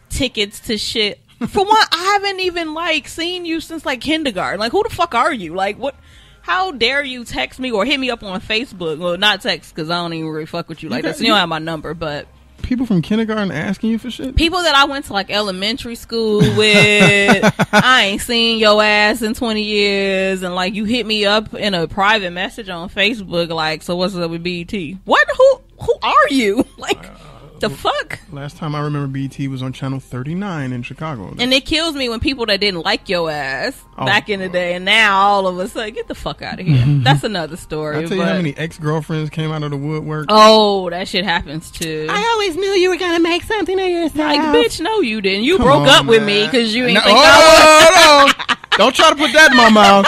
tickets to shit. For one, I haven't even like seen you since like kindergarten. Like, who the fuck are you? Like, what? How dare you text me or hit me up on Facebook? Well, not text because I don't even really fuck with you like that. So you don't have my number, but. people from kindergarten asking you for shit? People that I went to like elementary school with. I ain't seen your ass in twenty years, and like you hit me up in a private message on Facebook like, so what's up with B E T? What? Who who are you? Like uh, the fuck? Last time I remember B E T was on channel thirty-nine in Chicago. And it kills me when people that didn't like your ass oh, back in the day, and now all of a sudden, get the fuck out of here. That's another story. I'll tell but... you how many ex-girlfriends came out of the woodwork. Oh, that shit happens too. I always knew you were going to make something of yourself. Like, bitch, no you didn't. You Come broke on, up man. with me because you ain't no, think oh, I was. Hold on. Don't try to put that in my mouth.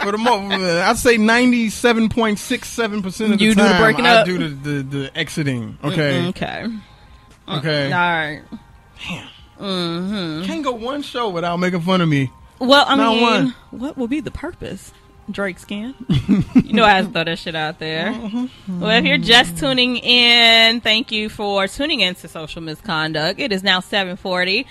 For the moment, I'd say ninety-seven point six seven percent of the you time do the breaking I up. do the, the, the exiting. Okay. Mm-hmm, okay. Okay. All right. Damn. Mm-hmm. Can't go one show without making fun of me. Well, I Not mean, one. what will be the purpose? Drake skin. You know I have to throw that shit out there. Mm-hmm. Well, if you're just tuning in, thank you for tuning in to Social Misconduct. It is now seven forty.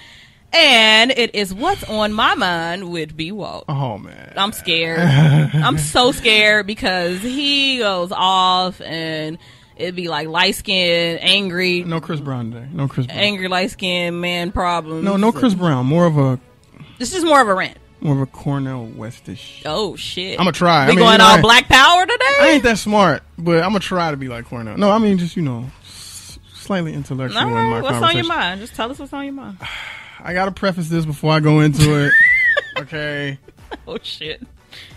And it is What's On My Mind with B. Walt. Oh, man. I'm scared. I'm so scared because he goes off and it'd be like light-skinned, angry. No Chris Brown today. No Chris Brown. Angry, light-skinned man problems. No, no Chris Brown. More of a... This is more of a rant. More of a Cornel Westish. Oh, shit. I'm going to try. We I mean, going you know, all I, black power today? I ain't that smart, but I'm going to try to be like Cornel. No, I mean, just, you know, slightly intellectual all right, in my what's on your mind? Just tell us what's on your mind. I gotta preface this before I go into it. Okay. Oh shit.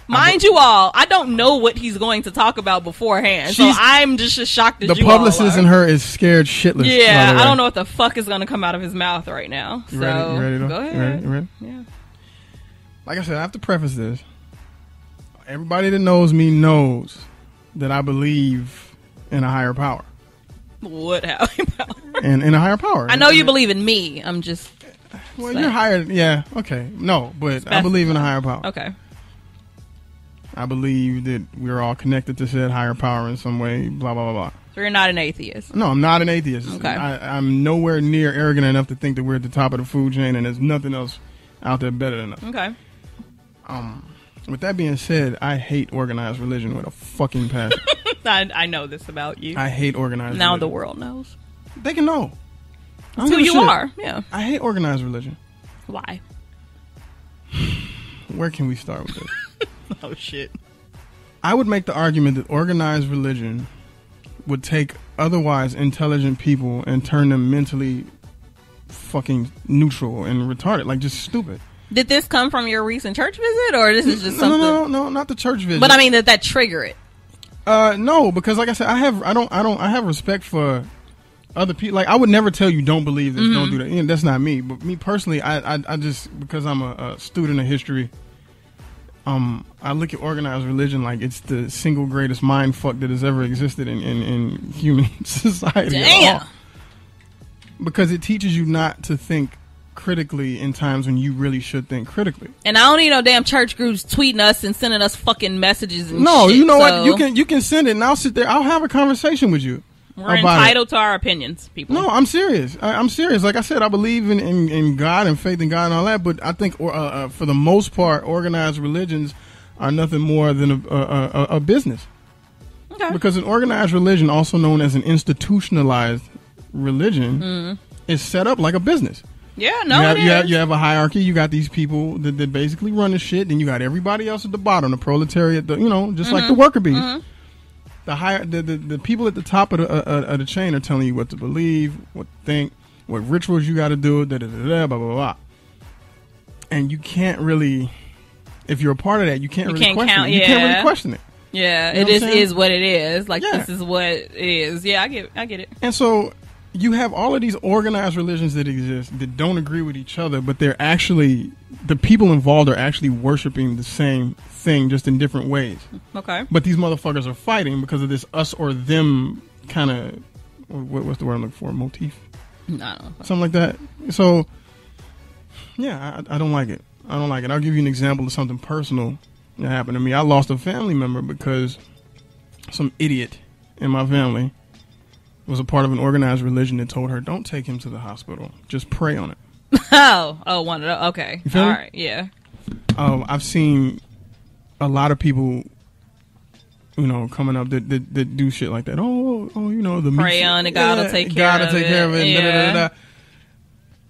Mind you all, I don't know what he's going to talk about beforehand. She's, so I'm just as shocked as you all are. The publicist in her is scared shitless. Yeah, I don't know what the fuck is gonna come out of his mouth right now. You so ready? You ready to, go ahead. You ready? You ready? Yeah. Like I said, I have to preface this. Everybody that knows me knows that I believe in a higher power. What higher power? And in a higher power. I know you I mean, believe in me. I'm just Well, so. you're higher. Yeah. Okay. No, but I believe in a higher power. Okay. I believe that we're all connected to said higher power in some way. Blah, blah, blah, blah. So you're not an atheist? No, I'm not an atheist. Okay. I, I'm nowhere near arrogant enough to think that we're at the top of the food chain and there's nothing else out there better than us. Okay. Um. With that being said, I hate organized religion with a fucking passion. I, I know this about you. I hate organized now religion. Now the world knows. They can know. That's who you shit. are. Yeah. I hate organized religion. Why? Where can we start with this? Oh, shit. I would make the argument that organized religion would take otherwise intelligent people and turn them mentally fucking neutral and retarded. Like, just stupid. Did this come from your recent church visit, or this is just no, something? No, no, no, not the church visit. But I mean, did that trigger it? Uh, no, because like I said, I have, I don't, I don't, I have respect for other people. Like, I would never tell you don't believe this, mm-hmm. don't do that. You know, that's not me. But me personally, I, I, I just because I'm a, a student of history, um, I look at organized religion like it's the single greatest mind fuck that has ever existed in in, in human society. Damn. At all. Because it teaches you not to think critically in times when you really should think critically. And I don't need no damn church groups tweeting us and sending us fucking messages. And no, shit, you know so. what? You can you can send it, and I'll sit there. I'll have a conversation with you. We're entitled it. to our opinions, people. No, I'm serious. I, I'm serious. Like I said, I believe in, in, in God and faith in God and all that, but I think or, uh, uh, for the most part, organized religions are nothing more than a, a, a, a business. Okay. Because an organized religion, also known as an institutionalized religion, mm. is set up like a business. Yeah, no, you have, it is. You have, you have a hierarchy. You got these people that, that basically run the shit, then you got everybody else at the bottom, the proletariat, the, you know, just mm-hmm. like the worker bees. Mm-hmm. The higher the, the, the people at the top of the, uh, of the chain are telling you what to believe, what to think, what rituals you got to do, da, da, da, da, blah, blah, blah. And you can't really, if you're a part of that, you can't you really can't question count, it. You yeah. can't really question it. Yeah, you know it is, is what it is. Like, yeah. this is what it is. Yeah, I get, I get it. And so you have all of these organized religions that exist that don't agree with each other, but they're actually, the people involved are actually worshiping the same thing just in different ways. Okay. But these motherfuckers are fighting because of this us or them kind of, what, what's the word I'm looking for? Motif? No, I don't know. Something like that. So, yeah, I, I don't like it. I don't like it. I'll give you an example of something personal that happened to me. I lost a family member because some idiot in my family was a part of an organized religion that told her, don't take him to the hospital. Just pray on it. Oh, oh, one of the, okay. You feel All me? right, yeah. Um, I've seen a lot of people you know, coming up that, that, that do shit like that. Oh, oh, you know, the pray on it. God'll yeah, take care God'll of take it. Care of it. Yeah. Da, da, da, da.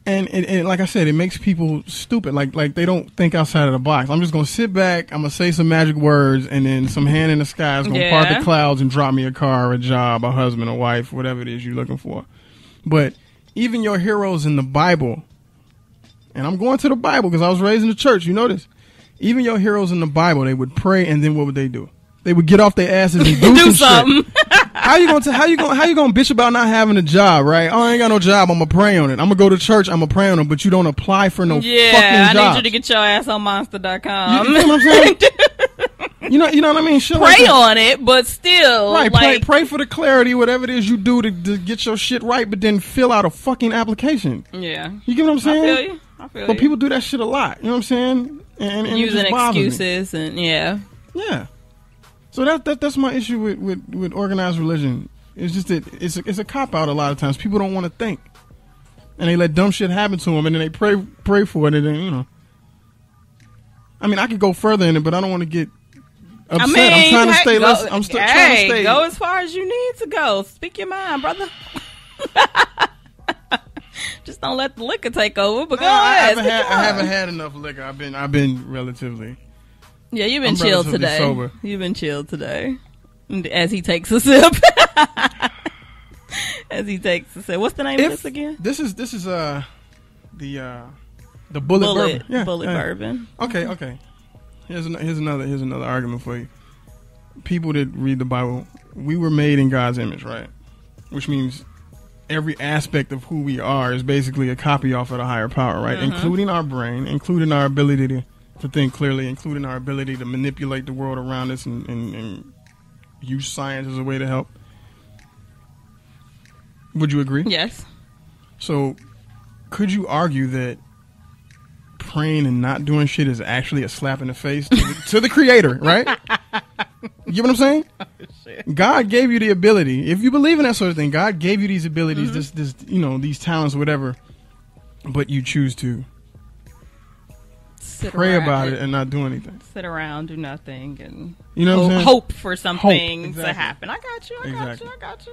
And, and, and like I said, it makes people stupid. Like like they don't think outside of the box. I'm just gonna sit back. I'm gonna say some magic words, and then some hand in the sky is gonna yeah. part the clouds and drop me a car, a job, a husband, a wife, whatever it is you're looking for. But even your heroes in the Bible, and I'm going to the Bible because I was raised in the church. You know this. Even your heroes in the Bible, they would pray, and then what would they do? They would get off their asses and do, do some something. Shit. How you gonna t- how you gonna how you gonna bitch about not having a job, right? Oh, I ain't got no job. I'm gonna pray on it. I'm gonna go to church. I'm gonna pray on it. But you don't apply for no yeah, fucking job. Yeah, I need you to get your ass on Monster dot com. You, you know what I'm saying? you know, you know what I mean. Shit pray like on it, but still, right? Like, pray, pray for the clarity, whatever it is you do to, to get your shit right. But then fill out a fucking application. Yeah, you get what I'm saying? I feel you. I feel but you. But people do that shit a lot. You know what I'm saying? And, and using excuses me. and yeah, yeah. So that, that that's my issue with, with, with organized religion. It's just that it's a, it's a cop out a lot of times. People don't want to think, and they let dumb shit happen to them, and then they pray pray for it, and then you know. I mean, I could go further in it, but I don't want to get upset. I mean, I'm trying to stay. Go, less, I'm still hey, trying to stay. Go as far as you need to go. Speak your mind, brother. Just don't let the liquor take over. But go I, ahead. I haven't, had, I haven't had enough liquor. I've been I've been relatively. Yeah, you've been I'm chilled today. Sober. You've been chilled today. As he takes a sip. As he takes a sip. What's the name if, of this again? This is this is uh the uh the bullet, bullet bourbon. Yeah, bullet yeah. bourbon. Okay, okay. Here's an, here's another here's another argument for you. People that read the Bible, we were made in God's image, right? Which means every aspect of who we are is basically a copy off of the higher power, right? Mm-hmm. Including our brain, including our ability to to think clearly, including our ability to manipulate the world around us and, and, and use science as a way to help. Would you agree? Yes. So could you argue that praying and not doing shit is actually a slap in the face to the, to the creator, right? You get what I'm saying? Oh, shit. God gave you the ability. If you believe in that sort of thing, God gave you these abilities, mm-hmm. this, this, you know, these talents, whatever, but you choose to Sit pray about it and not do anything. Sit around, do nothing, and you know what ho- I'm hope for something hope. Exactly. to happen. I got you. I got exactly. you. I got you.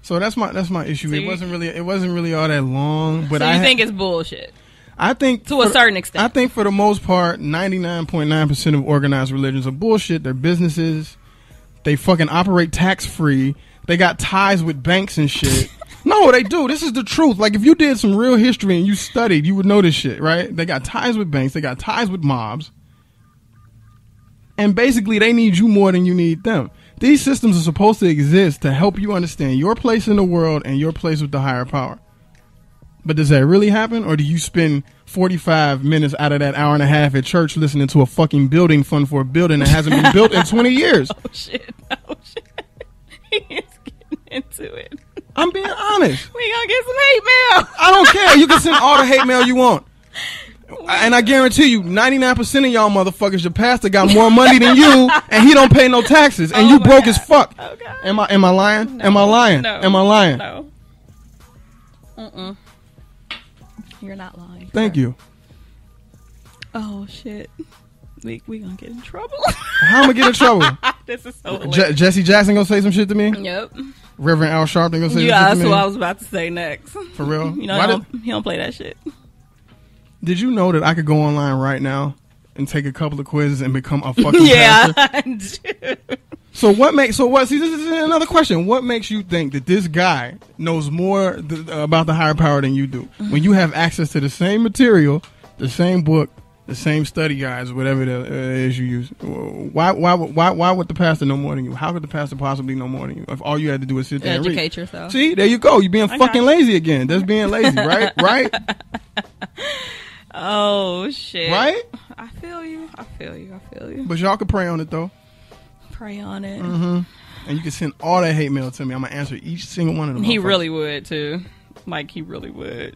So that's my that's my issue. So it you, wasn't really it wasn't really all that long. But so you I think ha- it's bullshit. I think to for, a certain extent. I think for the most part, ninety-nine point nine percent of organized religions are bullshit. They're businesses. They fucking operate tax free. They got ties with banks and shit. No, they do. This is the truth. Like, if you did some real history and you studied, you would know this shit, right? They got ties with banks. They got ties with mobs. And basically, they need you more than you need them. These systems are supposed to exist to help you understand your place in the world and your place with the higher power. But does that really happen? Or do you spend forty-five minutes out of that hour and a half at church listening to a fucking building fund for a building that hasn't been built in twenty years? Oh, shit. Oh, shit. He is getting into it. I'm being honest. We gonna get some hate mail. I don't care. You can send all the hate mail you want. And I guarantee you, ninety-nine percent of y'all motherfuckers, your pastor got more money than you, and he don't pay no taxes, and oh you broke God. as fuck. Oh God. Am I am I lying? No. Am I lying? No. Am I lying? No. Uh-uh. You're not lying. Thank sir. you. Oh, shit. We we gonna get in trouble. How am I gonna get in trouble? This is so Je- Jesse Jackson gonna say some shit to me? Yep. Reverend Al Sharpton gonna say yeah, some shit to me? Yeah, that's what I was about to say next. For real? You know, Why he, don't, did, he don't play that shit. Did you know that I could go online right now and take a couple of quizzes and become a fucking yeah, pastor? Yeah, So what makes, so what, see, this is another question. What makes you think that this guy knows more th- about the higher power than you do? When you have access to the same material, the same book, the same study guides, whatever it is you use. Why, why, why, why would the pastor know more than you? How could the pastor possibly know more than you if all you had to do is sit there Educate and read? Educate yourself. See, there you go. You're being I fucking lazy again. That's being lazy, right? Right? Oh, shit. Right? I feel you. I feel you. I feel you. But y'all can pray on it, though. Pray on it. Mm-hmm. And you can send all that hate mail to me. I'm going to answer each single one of them. He really would, too. Like, he really would.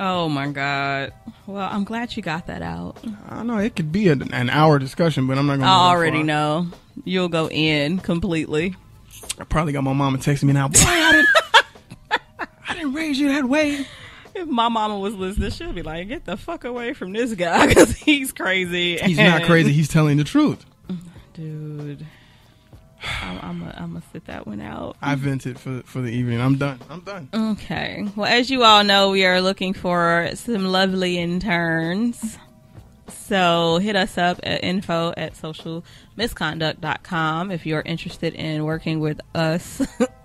Oh, my God. Well, I'm glad you got that out. I don't know. It could be a, an hour discussion, but I'm not going to go I already far. know. You'll go in completely. I probably got my mama texting me now. Boy, I didn't, I didn't raise you that way. If my mama was listening, she'll be like, get the fuck away from this guy because he's crazy. He's and... not crazy. He's telling the truth. Dude. So I'm gonna I'm sit that one out. I vented for for the evening. I'm done. I'm done. Okay. Well, as you all know, we are looking for some lovely interns. So hit us up at info at social misconduct dot com if you're interested in working with us.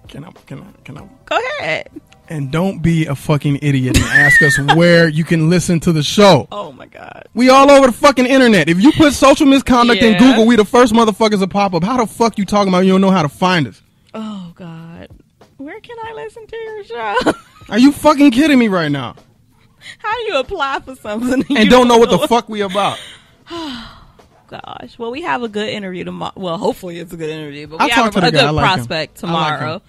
Can I? Can I? Can I? Go ahead. And don't be a fucking idiot and ask us where you can listen to the show. Oh, my God. We all over the fucking internet. If you put social misconduct yeah. in Google, we the first motherfuckers to pop up. How the fuck you talking about you don't know how to find us? Oh, God. Where can I listen to your show? Are you fucking kidding me right now? How do you apply for something? And don't, don't know what the fuck we about. Gosh. Well, we have a good interview tomorrow. Well, hopefully it's a good interview. But we I'll have a, a good like prospect him. tomorrow.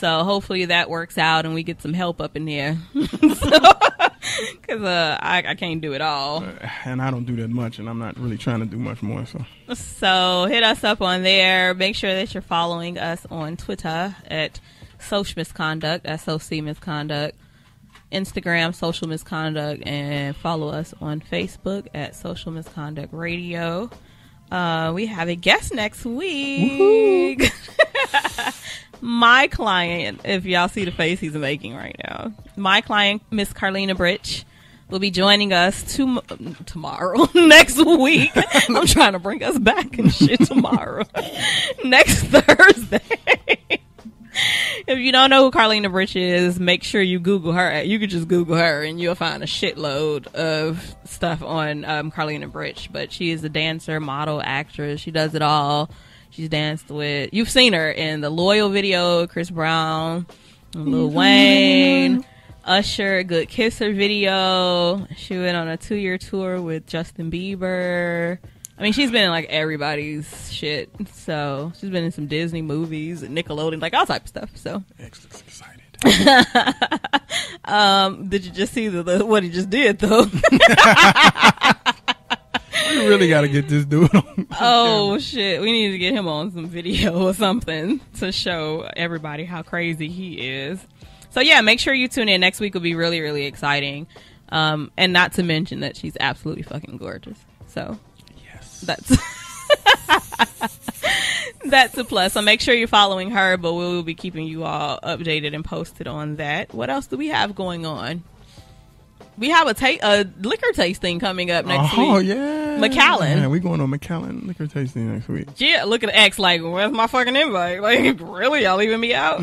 So hopefully that works out and we get some help up in there. Because so, uh, I, I can't do it all. Uh, and I don't do that much, and I'm not really trying to do much more. So so hit us up on there. Make sure that you're following us on Twitter at Social Misconduct, S O C Misconduct, Instagram Social Misconduct, and follow us on Facebook at Social Misconduct Radio. Uh, we have a guest next week. My client, if y'all see the face he's making right now, my client, Miss Carlina Britch, will be joining us to, tomorrow, next week. I'm trying to bring us back and shit tomorrow. Next Thursday. If you don't know who Carlina Britch is, make sure you Google her. You could just Google her and you'll find a shitload of stuff on um, Carlina Britch. But she is a dancer, model, actress. She does it all. She's danced with, you've seen her in the Loyal video, Chris Brown, Lil Wayne, Usher, Good Kisser video. She went on a two-year tour with Justin Bieber. I mean, she's been in, like, everybody's shit. So she's been in some Disney movies and Nickelodeon, like, all type of stuff. So Excellent, excited. um, did you just see the, the, what he just did, though? We really got to get this dude on. Oh, camera. Shit. We need to get him on some video or something to show everybody how crazy he is. So, yeah, make sure you tune in. Next week will be really, really exciting. Um, and not to mention that she's absolutely fucking gorgeous. So, yes. That's that's a plus. So make sure you're following her, but we will be keeping you all updated and posted on that. What else do we have going on? We have a, ta- a liquor tasting coming up next oh, week. Oh, yeah. Macallan. Yeah, we're going on Macallan liquor tasting next week. Yeah, look at the X like, where's my fucking invite? Like, really? Y'all leaving me out?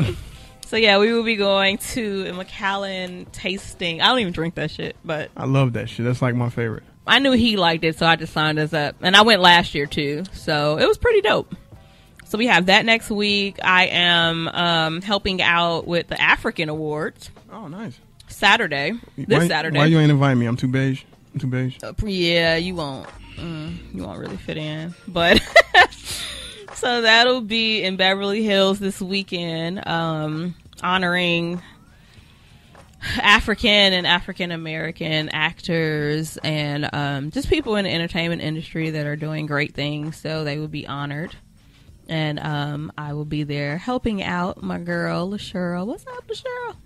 So, yeah, we will be going to a Macallan tasting. I don't even drink that shit, but. I love that shit. That's like my favorite. I knew he liked it, so I just signed us up. And I went last year, too. So, it was pretty dope. So, we have that next week. I am um, helping out with the African Awards. Oh, nice. Saturday. This why, Saturday. Why you ain't invite me? I'm too beige. I'm too beige. Uh, yeah, you won't. Mm, you won't really fit in. But so that'll be in Beverly Hills this weekend, um, honoring African and African American actors and um, just people in the entertainment industry that are doing great things. So they will be honored. And um, I will be there helping out my girl, LaShera. What's up, LaShera?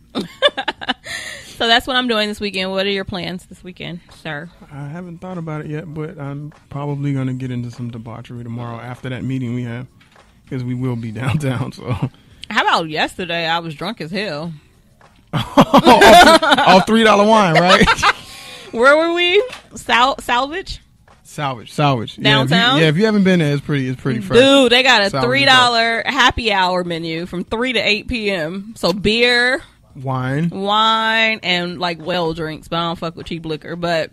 So that's what I'm doing this weekend. What are your plans this weekend, sir? I haven't thought about it yet, but I'm probably going to get into some debauchery tomorrow after that meeting we have, because we will be downtown. So how about yesterday? I was drunk as hell. All three dollar wine, right? Where were we? Sal- salvage. Salvage, salvage. Downtown? Yeah if, you, yeah, if you haven't been there, it's pretty, it's pretty fresh. Dude, they got a salvage three dollars bar. Happy hour menu from three to eight p.m. So beer, wine, wine, and like well drinks. But I don't fuck with cheap liquor. But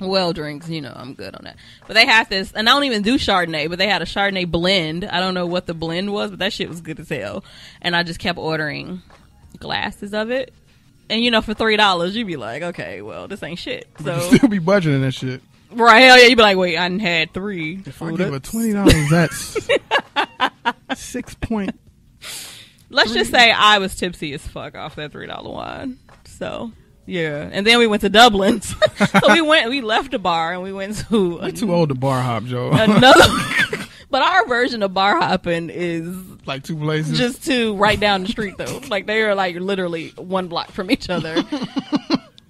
well drinks, you know, I'm good on that. But they have this, and I don't even do Chardonnay, but they had a Chardonnay blend. I don't know what the blend was, but that shit was good as hell. And I just kept ordering glasses of it. And you know, for three dollars, you'd be like, okay, well, this ain't shit. So you still be budgeting that shit. Right, hell yeah, you'd be like, wait, I done had three. If I give her twenty dollars, that's six point. Let's three. Just say I was tipsy as fuck off that three dollars wine. So, yeah. And then we went to Dublin's. So we went, we left the bar and we went to. We're too old to bar hop, Joe. Another. But our version of bar hopping is. Like two places? Just two right down the street, though. Like they are like literally one block from each other.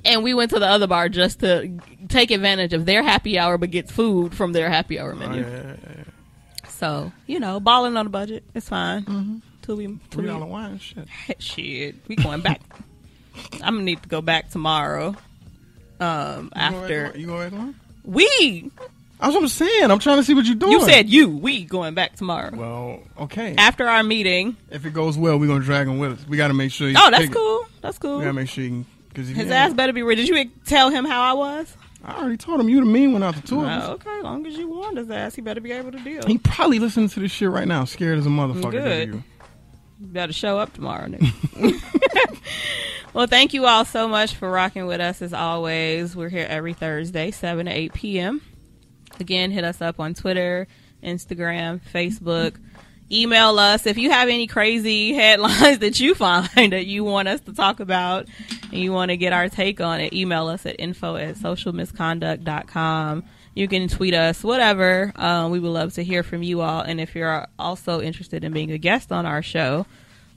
And we went to the other bar just to take advantage of their happy hour, but get food from their happy hour menu. Oh, yeah, yeah, yeah. So, you know, balling on a budget. It's fine. Mm-hmm. Till we, till Three dollar wine, shit. Shit, we going back. I'm gonna need to go back tomorrow. Um, you after go you going back tomorrow? We. That's what I'm saying. I'm trying to see what you're doing. You said you. We going back tomorrow. Well, okay. After our meeting, if it goes well, we're gonna drag him with us. We got to make sure. You oh, that's cool. It. That's cool. We gotta make sure you can, his ass better be ready. Did you tell him how I was? I already told him you the mean one out the two of us. Okay, as long as you warned his ass, he better be able to deal. He probably listening to this shit right now, scared as a motherfucker. Good. You. you better show up tomorrow, nigga. Well, thank you all so much for rocking with us as always. We're here every Thursday, seven to eight p.m. Again, hit us up on Twitter, Instagram, Facebook. Email us if you have any crazy headlines that you find that you want us to talk about and you want to get our take on it. Email us at info at social misconduct dot com. You can tweet us, whatever. Um, we would love to hear from you all. And if you're also interested in being a guest on our show,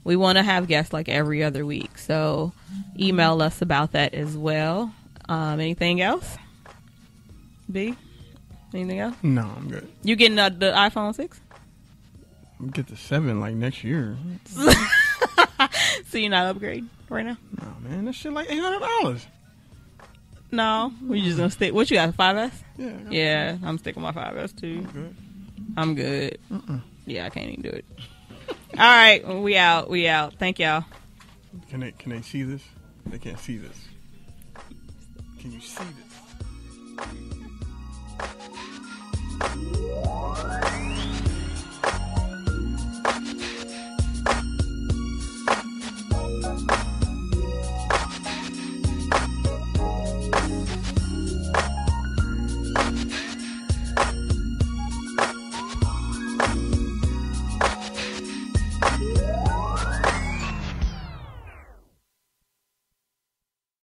we want to have guests like every other week. So email us about that as well. Um, anything else? B? Anything else? No, I'm good. You getting uh, the iPhone six? Get to seven like next year. So you're not upgrading right now? No, man, that shit like eight hundred dollars. No, we just gonna stick. What you got? five S? Yeah. Yeah, five S. I'm sticking with my five S too. I'm good. I'm good. Uh-uh. Yeah, I can't even do it. All right, we out. We out. Thank y'all. Can they? Can they see this? They can't see this. Can you see this?